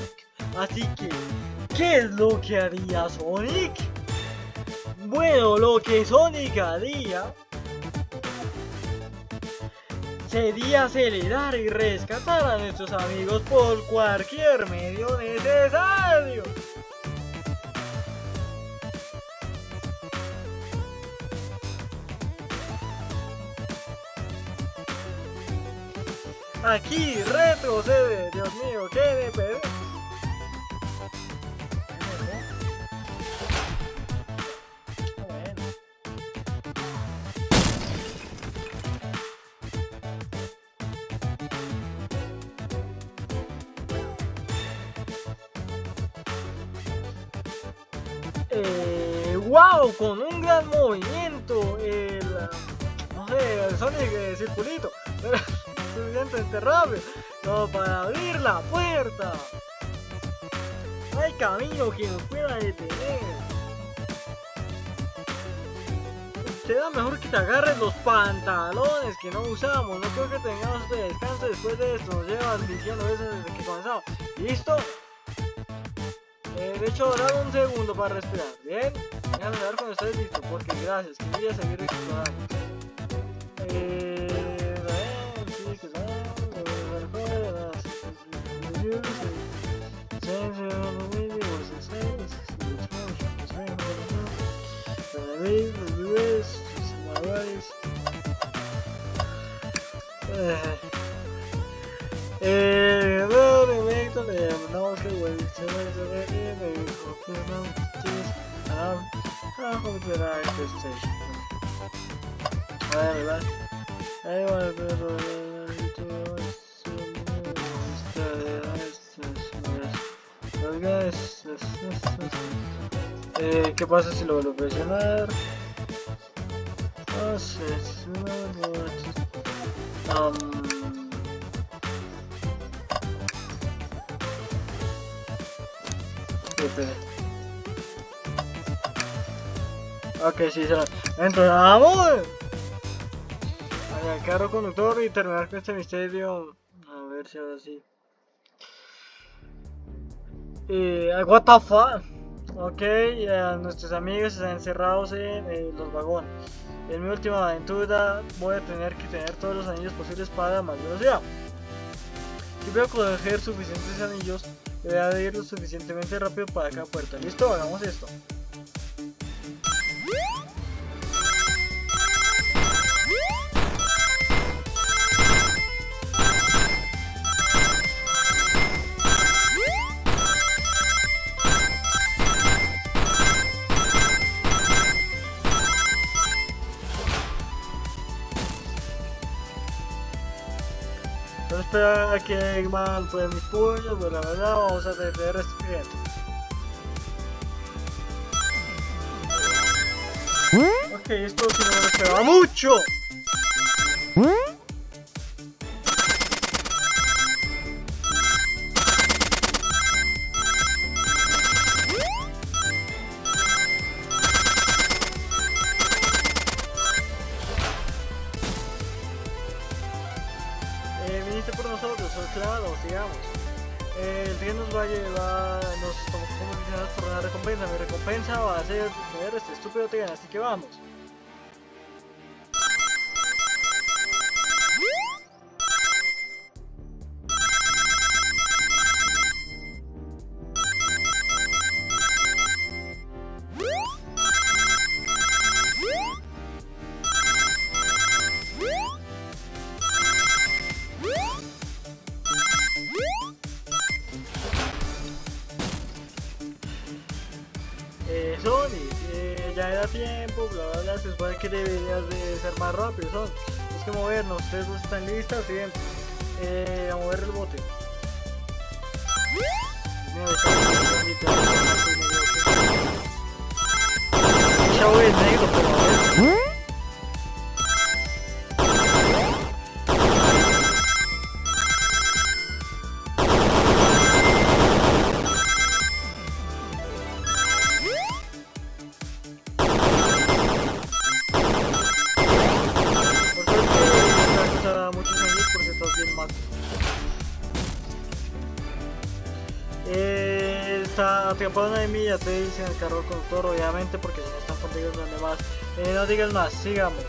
Así que... ¿qué es lo que haría Sonic? Bueno, lo que Sonic haría sería acelerar y rescatar a nuestros amigos por cualquier medio necesario. Aquí retrocede, Dios mío, qué de pedo. wow, con un gran movimiento, no sé, el Sonic circulito, pero suficientemente rápido como para abrir la puerta. No hay camino que nos pueda detener. Será mejor que te agarres los pantalones que no usamos. No creo que tengamos de descanso después de esto. Nos llevas diciendo eso desde que comenzamos. ¿Listo? De hecho, dar un segundo para respirar. Bien. Déjame ver cuando estés listo. Porque gracias. Que voy a seguir explorando. ¿Qué pasa si lo vuelvo a presionar? No sé, ok, sí, se la... ¡Entramos! Al carro conductor y terminar con este misterio. A ver si ahora sí. What the fuck? Ok, nuestros amigos están encerrados en los vagones. En mi última aventura voy a tener que tener todos los anillos posibles para más velocidad. Si voy a coger suficientes anillos, voy a ir lo suficientemente rápido para cada puerta. ¿Listo? Hagamos esto. Espera que Eggman pueda mis puños, pero la verdad vamos a defender a este cliente. Ok, esto sí me esperaba mucho. Viniste por nosotros, claro, sigamos. El día nos va a llevar, nos estamos comisionados por una recompensa. Mi recompensa va a ser tener este estúpido tren, así que vamos. Sonic, ya era tiempo, bla bla bla, se supone que deberías de ser más rápido, Sonic. Es que movernos, ustedes dos están listas, bien. A mover el bote. Ya voy en negro, pero a ver. Atrapado una milla, te dicen el carro conductor, obviamente, porque si no están contigo es donde vas. No digas más, sigamos.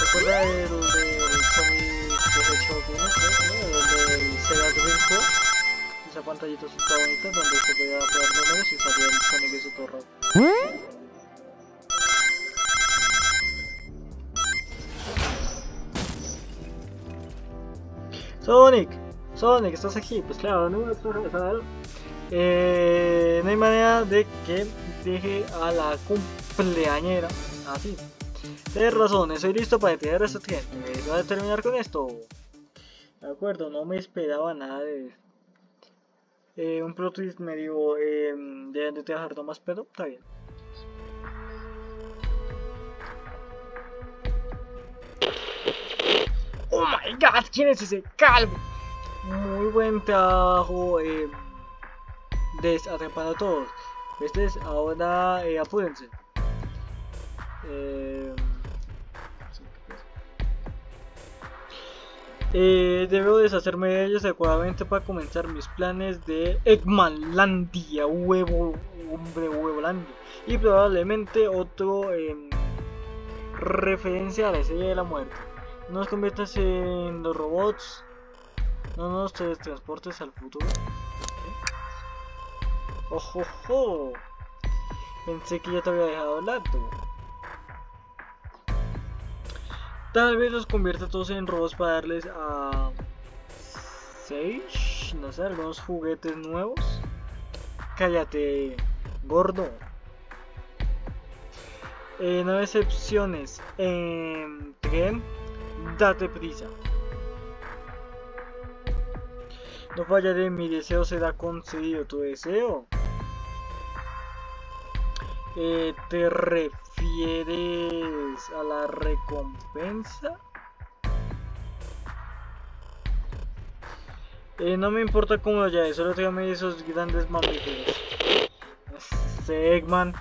Recuerda el del Sonic the Hedgehog, ¿no? El del Sega Dreamcast. Esa pantallita está bonita donde se podía apagar números y salía el Sonic y su torre. Sonic, estás aquí, pues claro, no me puedo. No hay manera de que deje a la cumpleañera así. Tienes razón, estoy listo para detener a este tren. Voy a terminar con esto. De acuerdo, no me esperaba nada de esto. Un plot twist medio de te dejar nomás, pero está bien. Oh my god, ¿quién es ese calvo? Muy buen trabajo desatrapar a todos. Este es ahora, apúrense. Debo deshacerme de ellos adecuadamente para comenzar mis planes de Eggmanlandia, huevolandia, y probablemente otro referencia a la estrella de la muerte. No nos conviertas en los robots, no nos transportes al futuro. Ojo, ojo, pensé que ya te había dejado al lado. Tal vez los convierta todos en robots para darles a Sage, no sé, algunos juguetes nuevos. Cállate, gordo. No excepciones. Tren, date prisa. No fallaré, mi deseo será concedido. ¿Tu deseo? Te refieres a la recompensa. No me importa cómo lo llames, solo tráigame esos grandes mamíferos. Este Eggman,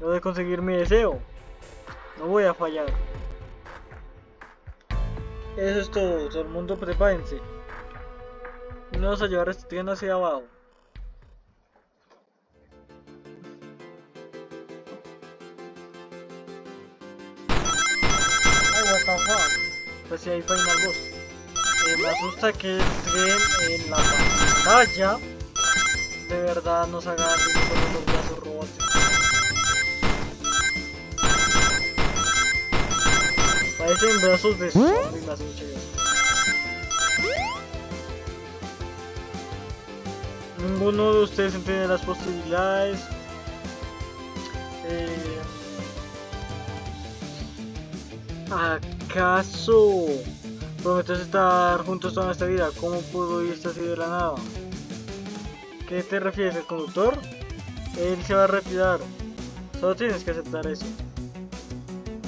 yo de conseguir mi deseo, no voy a fallar. Eso es todo, todo el mundo prepárense. No vamos a llevar este tren hacia abajo. Pues si hay final boss. Me asusta que el tren en la pantalla de verdad nos haga reír con los brazos robóticos. Parecen brazos de zombie, me asusta. Ninguno de ustedes entiende las posibilidades. ¿Acaso prometes estar juntos toda nuestra vida? ¿Cómo pudo irse así de la nada? ¿Qué te refieres, el conductor? Él se va a retirar. Solo tienes que aceptar eso.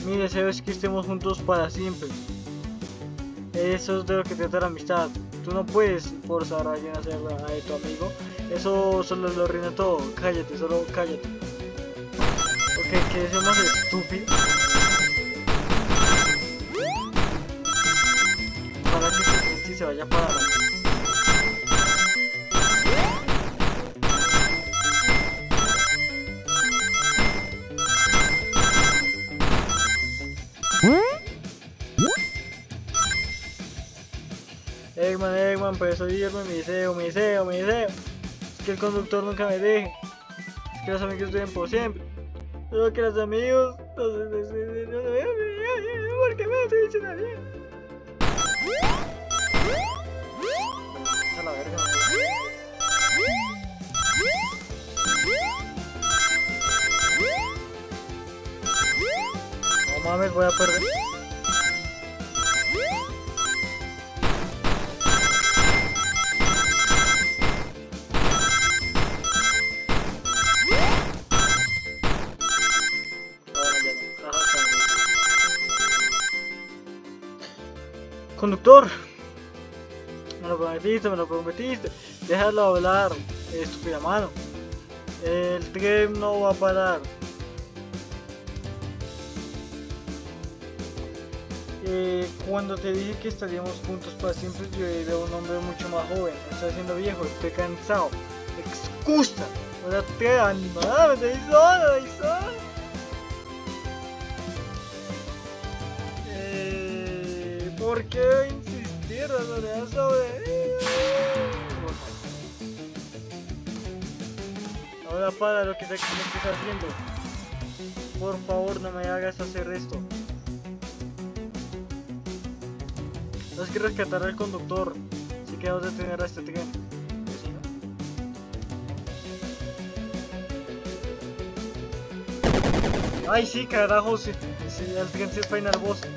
Mi deseo es que estemos juntos para siempre. Eso es de lo que trata la amistad. Tú no puedes forzar a alguien a ser a tu amigo. Eso solo lo arruina todo. Cállate, solo cállate. Ok, ¿qué deseo más estúpido? Se vaya para adelante. Eggman, puedes oírme, mi deseo. Es que el conductor nunca me deje. Es que los amigos duren por siempre. Solo que los amigos... ¿Por qué me vas a decir a mí? La verga, no mames, voy a perder. Conductor, me lo prometiste, déjalo hablar, estúpida mano. El tren no va a parar. Cuando te dije que estaríamos juntos para siempre, yo era un hombre mucho más joven. Me estoy haciendo viejo, estoy cansado. Excusa, ahora te animada, me estoy solo. ¿Por qué insistir? Ahora para lo que sé que me estás haciendo. Por favor, no me hagas hacer esto. No es que rescatar al conductor. Si que vamos a detener a este tren. Ay, sí, carajo, si el tren se está en el bosque.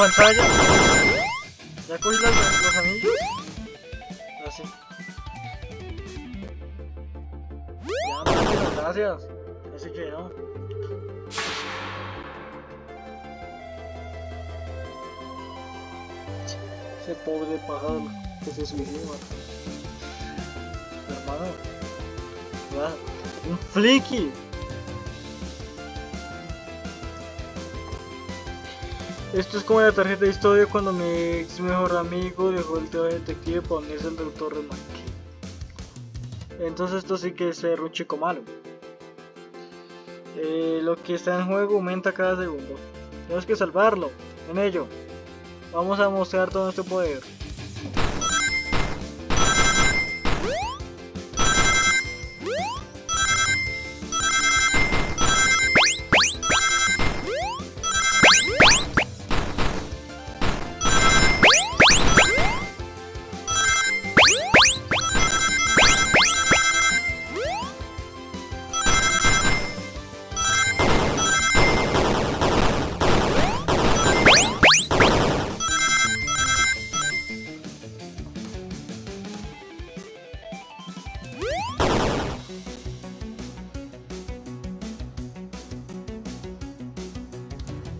pantalla. ¿Ya cogí los anillos? Así. Ya, muchas gracias. Así que no. Ese pobre pájaro que se suicida. Hermano. Ya. ¡Un Flicky! Esto es como la tarjeta de historia cuando mi ex mejor amigo dejó el tema de detective para unirse al doctor Remarque. Entonces esto sí que es ser un chico malo. Lo que está en juego aumenta cada segundo. Tenemos que salvarlo. En ello, vamos a mostrar todo nuestro poder.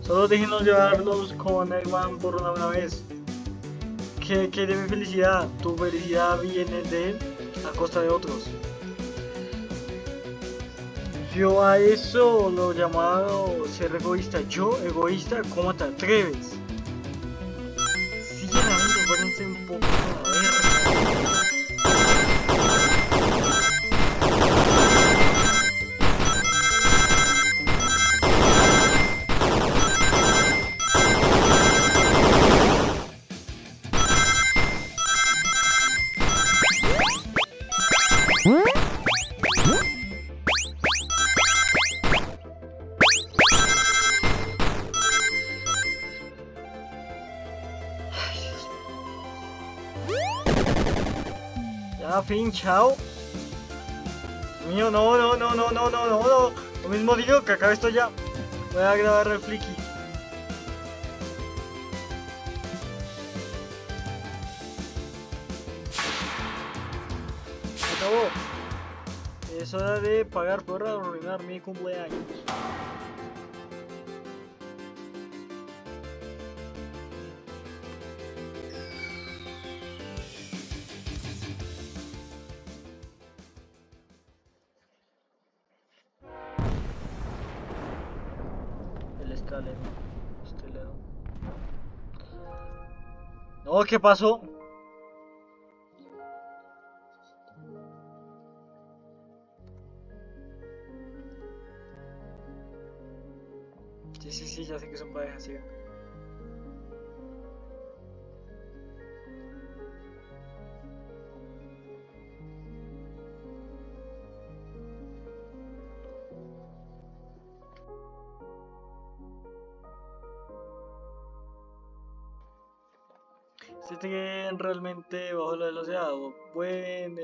Solo déjenos llevarlos con Eggman por una vez. Que de mi felicidad, tu felicidad viene de él a costa de otros. Yo a eso lo he llamado ser egoísta. Yo, egoísta, ¿cómo te atreves? Sí, a mí me parece un poco a ver. Chao. Mío, no. Lo mismo digo que acá estoy ya. Voy a grabar el Flicky. Se acabó. Es hora de pagar por arruinar mi cumpleaños. No, ¿qué pasó? Sí, ya sé que son parejas, sí. Si estén realmente bajo la velocidad, buen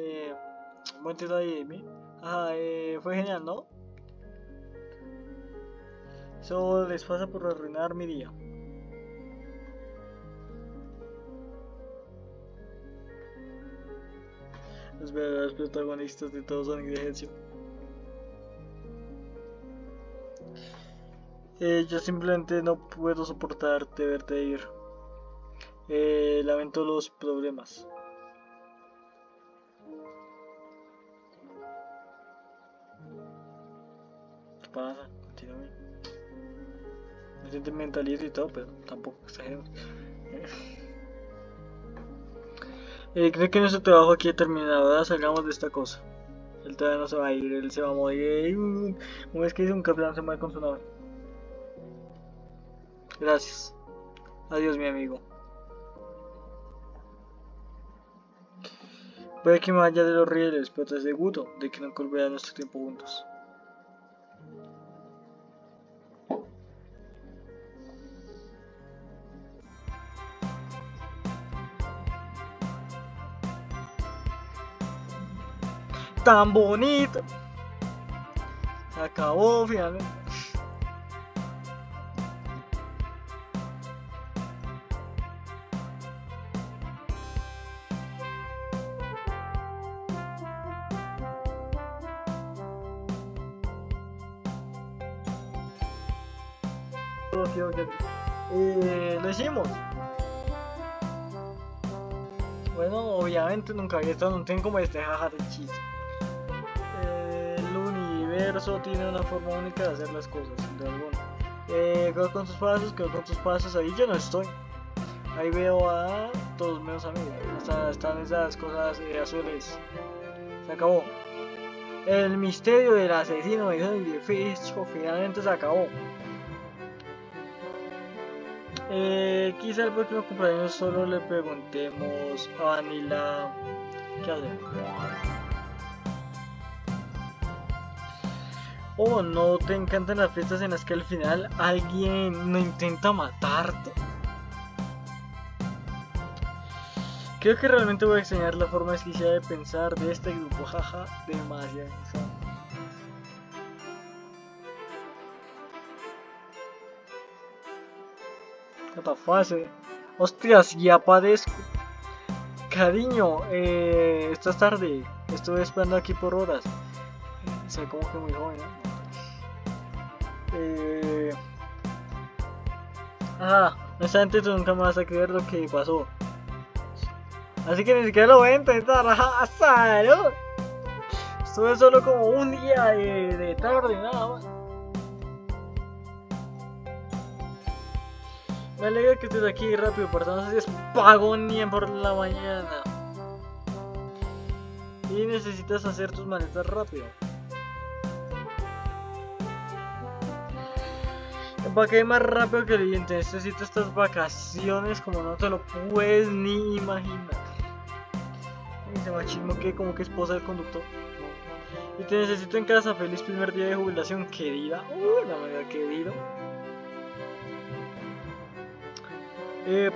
tiro ahí, Amy. Ajá, fue genial, ¿no? Eso les pasa por arruinar mi día. Los verdaderos protagonistas de todo Sonic the Hedgehog. Yo simplemente no puedo soportarte verte ir. Lamento los problemas. ¿Qué pasa? Continúa. Me siento mentalista y todo, pero tampoco exagero. Creo que nuestro trabajo aquí ha terminado. Ahora salgamos de esta cosa. Él todavía no se va a ir, él se va a morir. Una vez que dice un capitán se muere con su nave. Gracias. Adiós, mi amigo. Puede que me vaya de los rieles, pero te aseguro de que no volverá nuestro tiempo juntos. ¡Tan bonito! Se acabó finalmente. Y lo hicimos. Bueno, obviamente nunca había estado en un tren como este, jaja de chiste. El universo tiene una forma única de hacer las cosas, sin duda alguna. Creo con tus pasos, ahí yo no estoy. Ahí veo a todos menos a mí. Hasta están esas cosas azules. Se acabó. El misterio del asesino en el edificio finalmente se acabó. Quizá el próximo cumpleaños solo le preguntemos a Vanilla qué hacer. Oh, ¿no te encantan las fiestas en las que al final alguien no intenta matarte? Creo que realmente voy a extrañar la forma desquiciada de pensar de este grupo, jaja, demasiado insano. Otra fase. Hostias, ya aparezco. Cariño, estás tarde. Estuve esperando aquí por horas. Se ve como que muy joven, honestamente tú nunca me vas a creer lo que pasó. Así que ni siquiera lo voy a intentar. ¡Salud! Estuve solo como un día de tarde, nada más. Me alegra que estés aquí rápido, porque no sé si es pagonía por la mañana. Y necesitas hacer tus maletas rápido. Empaqué más rápido que el viento. Necesito estas vacaciones como no te lo puedes ni imaginar. Ese machismo que como que esposa del conductor. Y te necesito en casa. Feliz primer día de jubilación, querida. La manera, querido.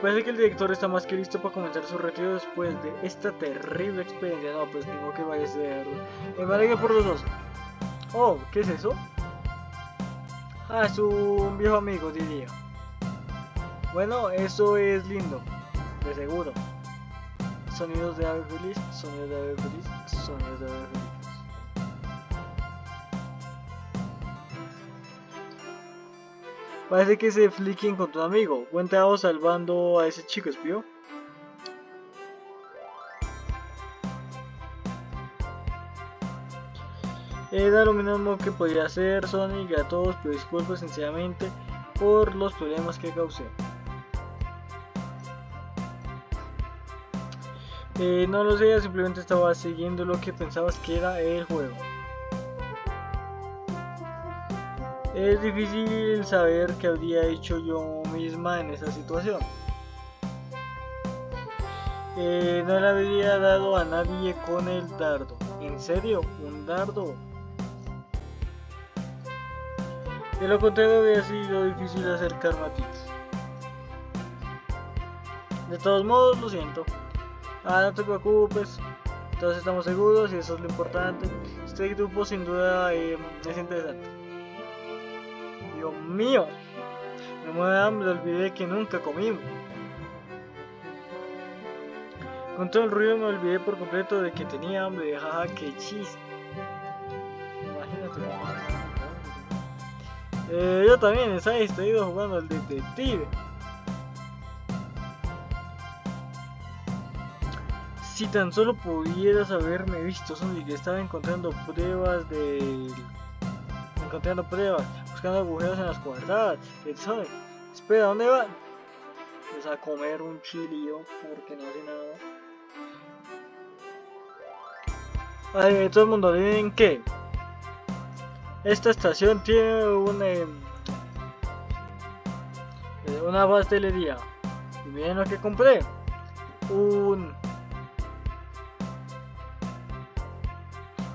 Parece que el director está más que listo para comenzar su retiro después de esta terrible experiencia. No, pues tengo que vayas de verlo. Me alegra por los dos. Oh, ¿qué es eso? Ah, es un viejo amigo, diría. Bueno, eso es lindo. De seguro. Sonidos de ave feliz, sonidos de ave feliz, sonidos de ave feliz. Parece que ese Flicky encontró a un amigo. Buen trabajo salvando a ese chico, Espio. Era lo mismo que podía hacer Sonic a todos, pero disculpo sencillamente por los problemas que causé. No lo sé, simplemente estaba siguiendo lo que pensabas que era el juego. Es difícil saber qué habría hecho yo misma en esa situación. No le habría dado a nadie con el dardo. ¿En serio? ¿Un dardo? De lo contrario habría sido difícil acercarme a ti. De todos modos, lo siento. No te preocupes. Todos estamos seguros y eso es lo importante. Este grupo sin duda es interesante. Dios mío, me muero de hambre, olvidé que nunca comimos. Con todo el ruido me olvidé por completo de que tenía hambre, jaja, que chiste. Imagínate cómo está, ¿no? Yo también estaba distraído jugando al detective. Si tan solo pudieras haberme visto, Sonic, estaba encontrando pruebas, buscando agujeros en las cuadradas. ¿Sabes? Espera, ¿dónde va? Pues a comer un chilío porque no hace nada. Todo el mundo, ¿adivinen qué? Esta estación tiene una pastelería. Y miren lo que compré. Un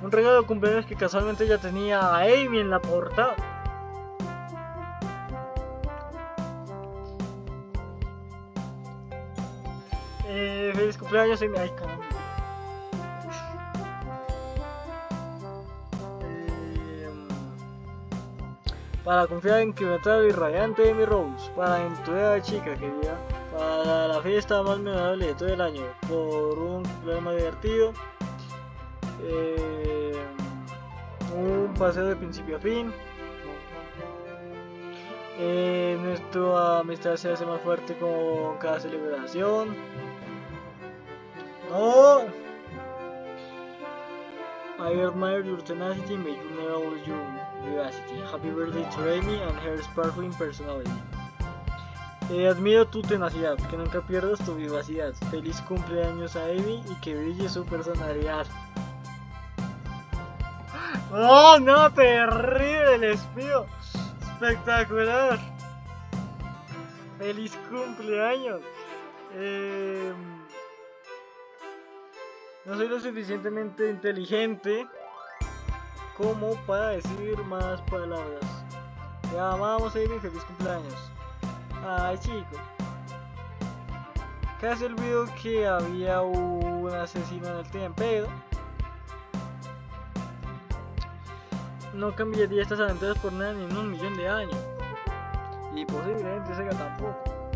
regalo de cumpleaños que casualmente ya tenía a Amy en la portada. Feliz cumpleaños, Amy. Ay, caramba. Para confiar en que me trae irradiante Amy Rose. Para entusiasmada chica querida. Para la fiesta más memorable de todo el año. Por un cumpleaños divertido. Un paseo de principio a fin, Nuestra amistad se hace más fuerte con cada celebración. No. I admire your tenacity, may you never lose your vivacity. Happy birthday to Amy and her sparkling personality. Admiro tu tenacidad, que nunca pierdas tu vivacidad. Feliz cumpleaños a Amy y que brille su personalidad. ¡Oh, no! ¡Terrible el espío! ¡Espectacular! ¡Feliz cumpleaños! No soy lo suficientemente inteligente como para decir más palabras. Ya, vamos a ir y feliz cumpleaños. Ay, chico. Casi olvidó que había un asesino en el tiempo. No cambiaría estas aventuras por nada ni en 1.000.000 de años. Y posiblemente Sega tampoco.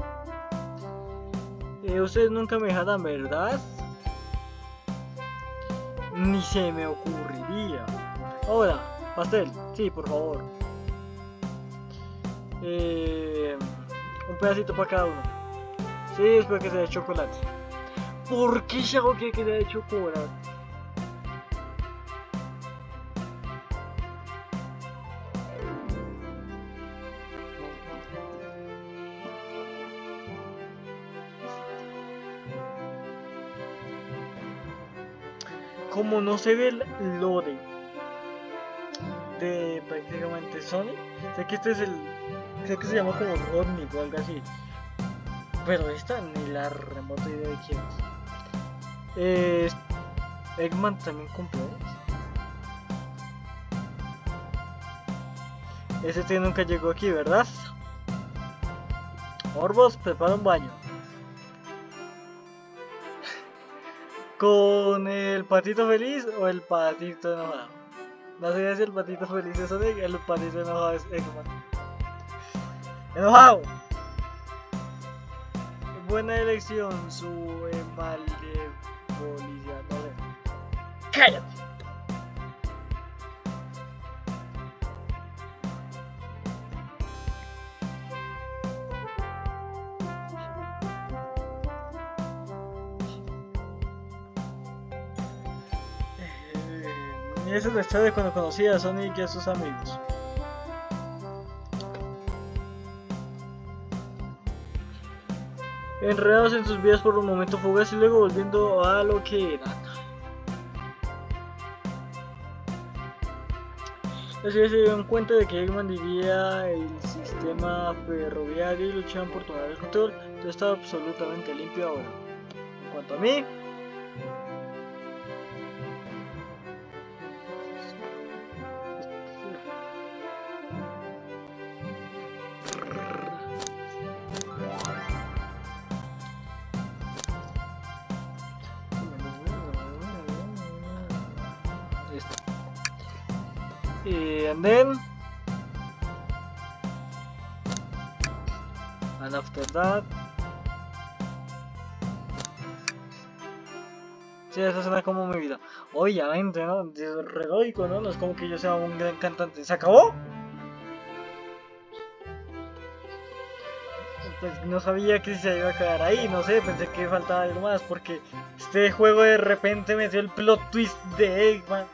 Ustedes nunca me dejarán, ¿verdad? Ni se me ocurriría. Ahora, pastel, sí, por favor. Un pedacito para cada uno. Sí, después que sea de chocolate. ¿Por qué Shadow quiere que sea de chocolate? Como no sé del lore de prácticamente Sonic, sé que este es el, sé que se llama como Rodnik o algo así, pero esta ni la remota idea de quién es. Eggman también cumplió. Ese tío nunca llegó aquí, ¿verdad? Orbos, prepara un baño. ¿Con el patito feliz o el patito enojado? No sé si el patito feliz es Sonic, el patito enojado es Eggman. ¡Enojado! Buena elección, su malevolencia, no sé. ¡Cállate! Esa es la historia de cuando conocí a Sonic y a sus amigos. Enredados en sus vidas por un momento fugaz y luego volviendo a lo que eran. Los chicos se dieron cuenta de que Eggman dirigía el sistema ferroviario y luchaban por tomar el control. Todo estaba absolutamente limpio ahora. En cuanto a mí, and then, and after that, sí, eso suena como mi vida. Obviamente, ¿no? Es redóico, ¿no? No es como que yo sea un gran cantante. ¿Se acabó? Pues no sabía que se iba a quedar ahí, no sé, pensé que faltaba algo más, porque este juego de repente metió el plot twist de Eggman.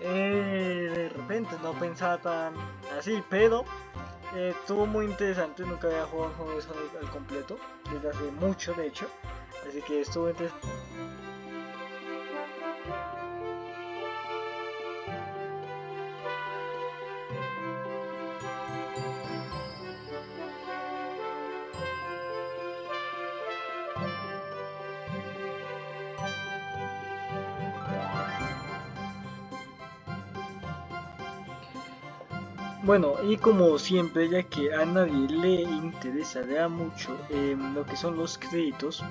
De repente no pensaba tan así, pero estuvo muy interesante. Nunca había jugado un juego de Sonic al completo desde hace mucho, de hecho, así que estuvo interesante. Bueno, y como siempre, ya que a nadie le interesará mucho lo que son los créditos,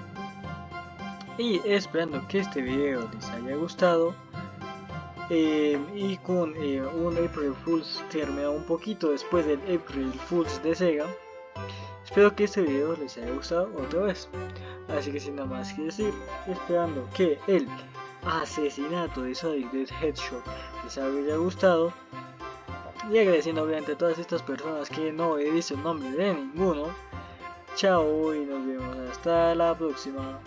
y esperando que este video les haya gustado, y con un April Fools terminado un poquito después del April Fools de Sega, espero que este video les haya gustado otra vez. Así que sin nada más que decir, esperando que el asesinato de Sonic the Hedgehog les haya gustado, Y agradeciendo obviamente a todas estas personas que no obedecen el nombre de ninguno. Chao y nos vemos hasta la próxima.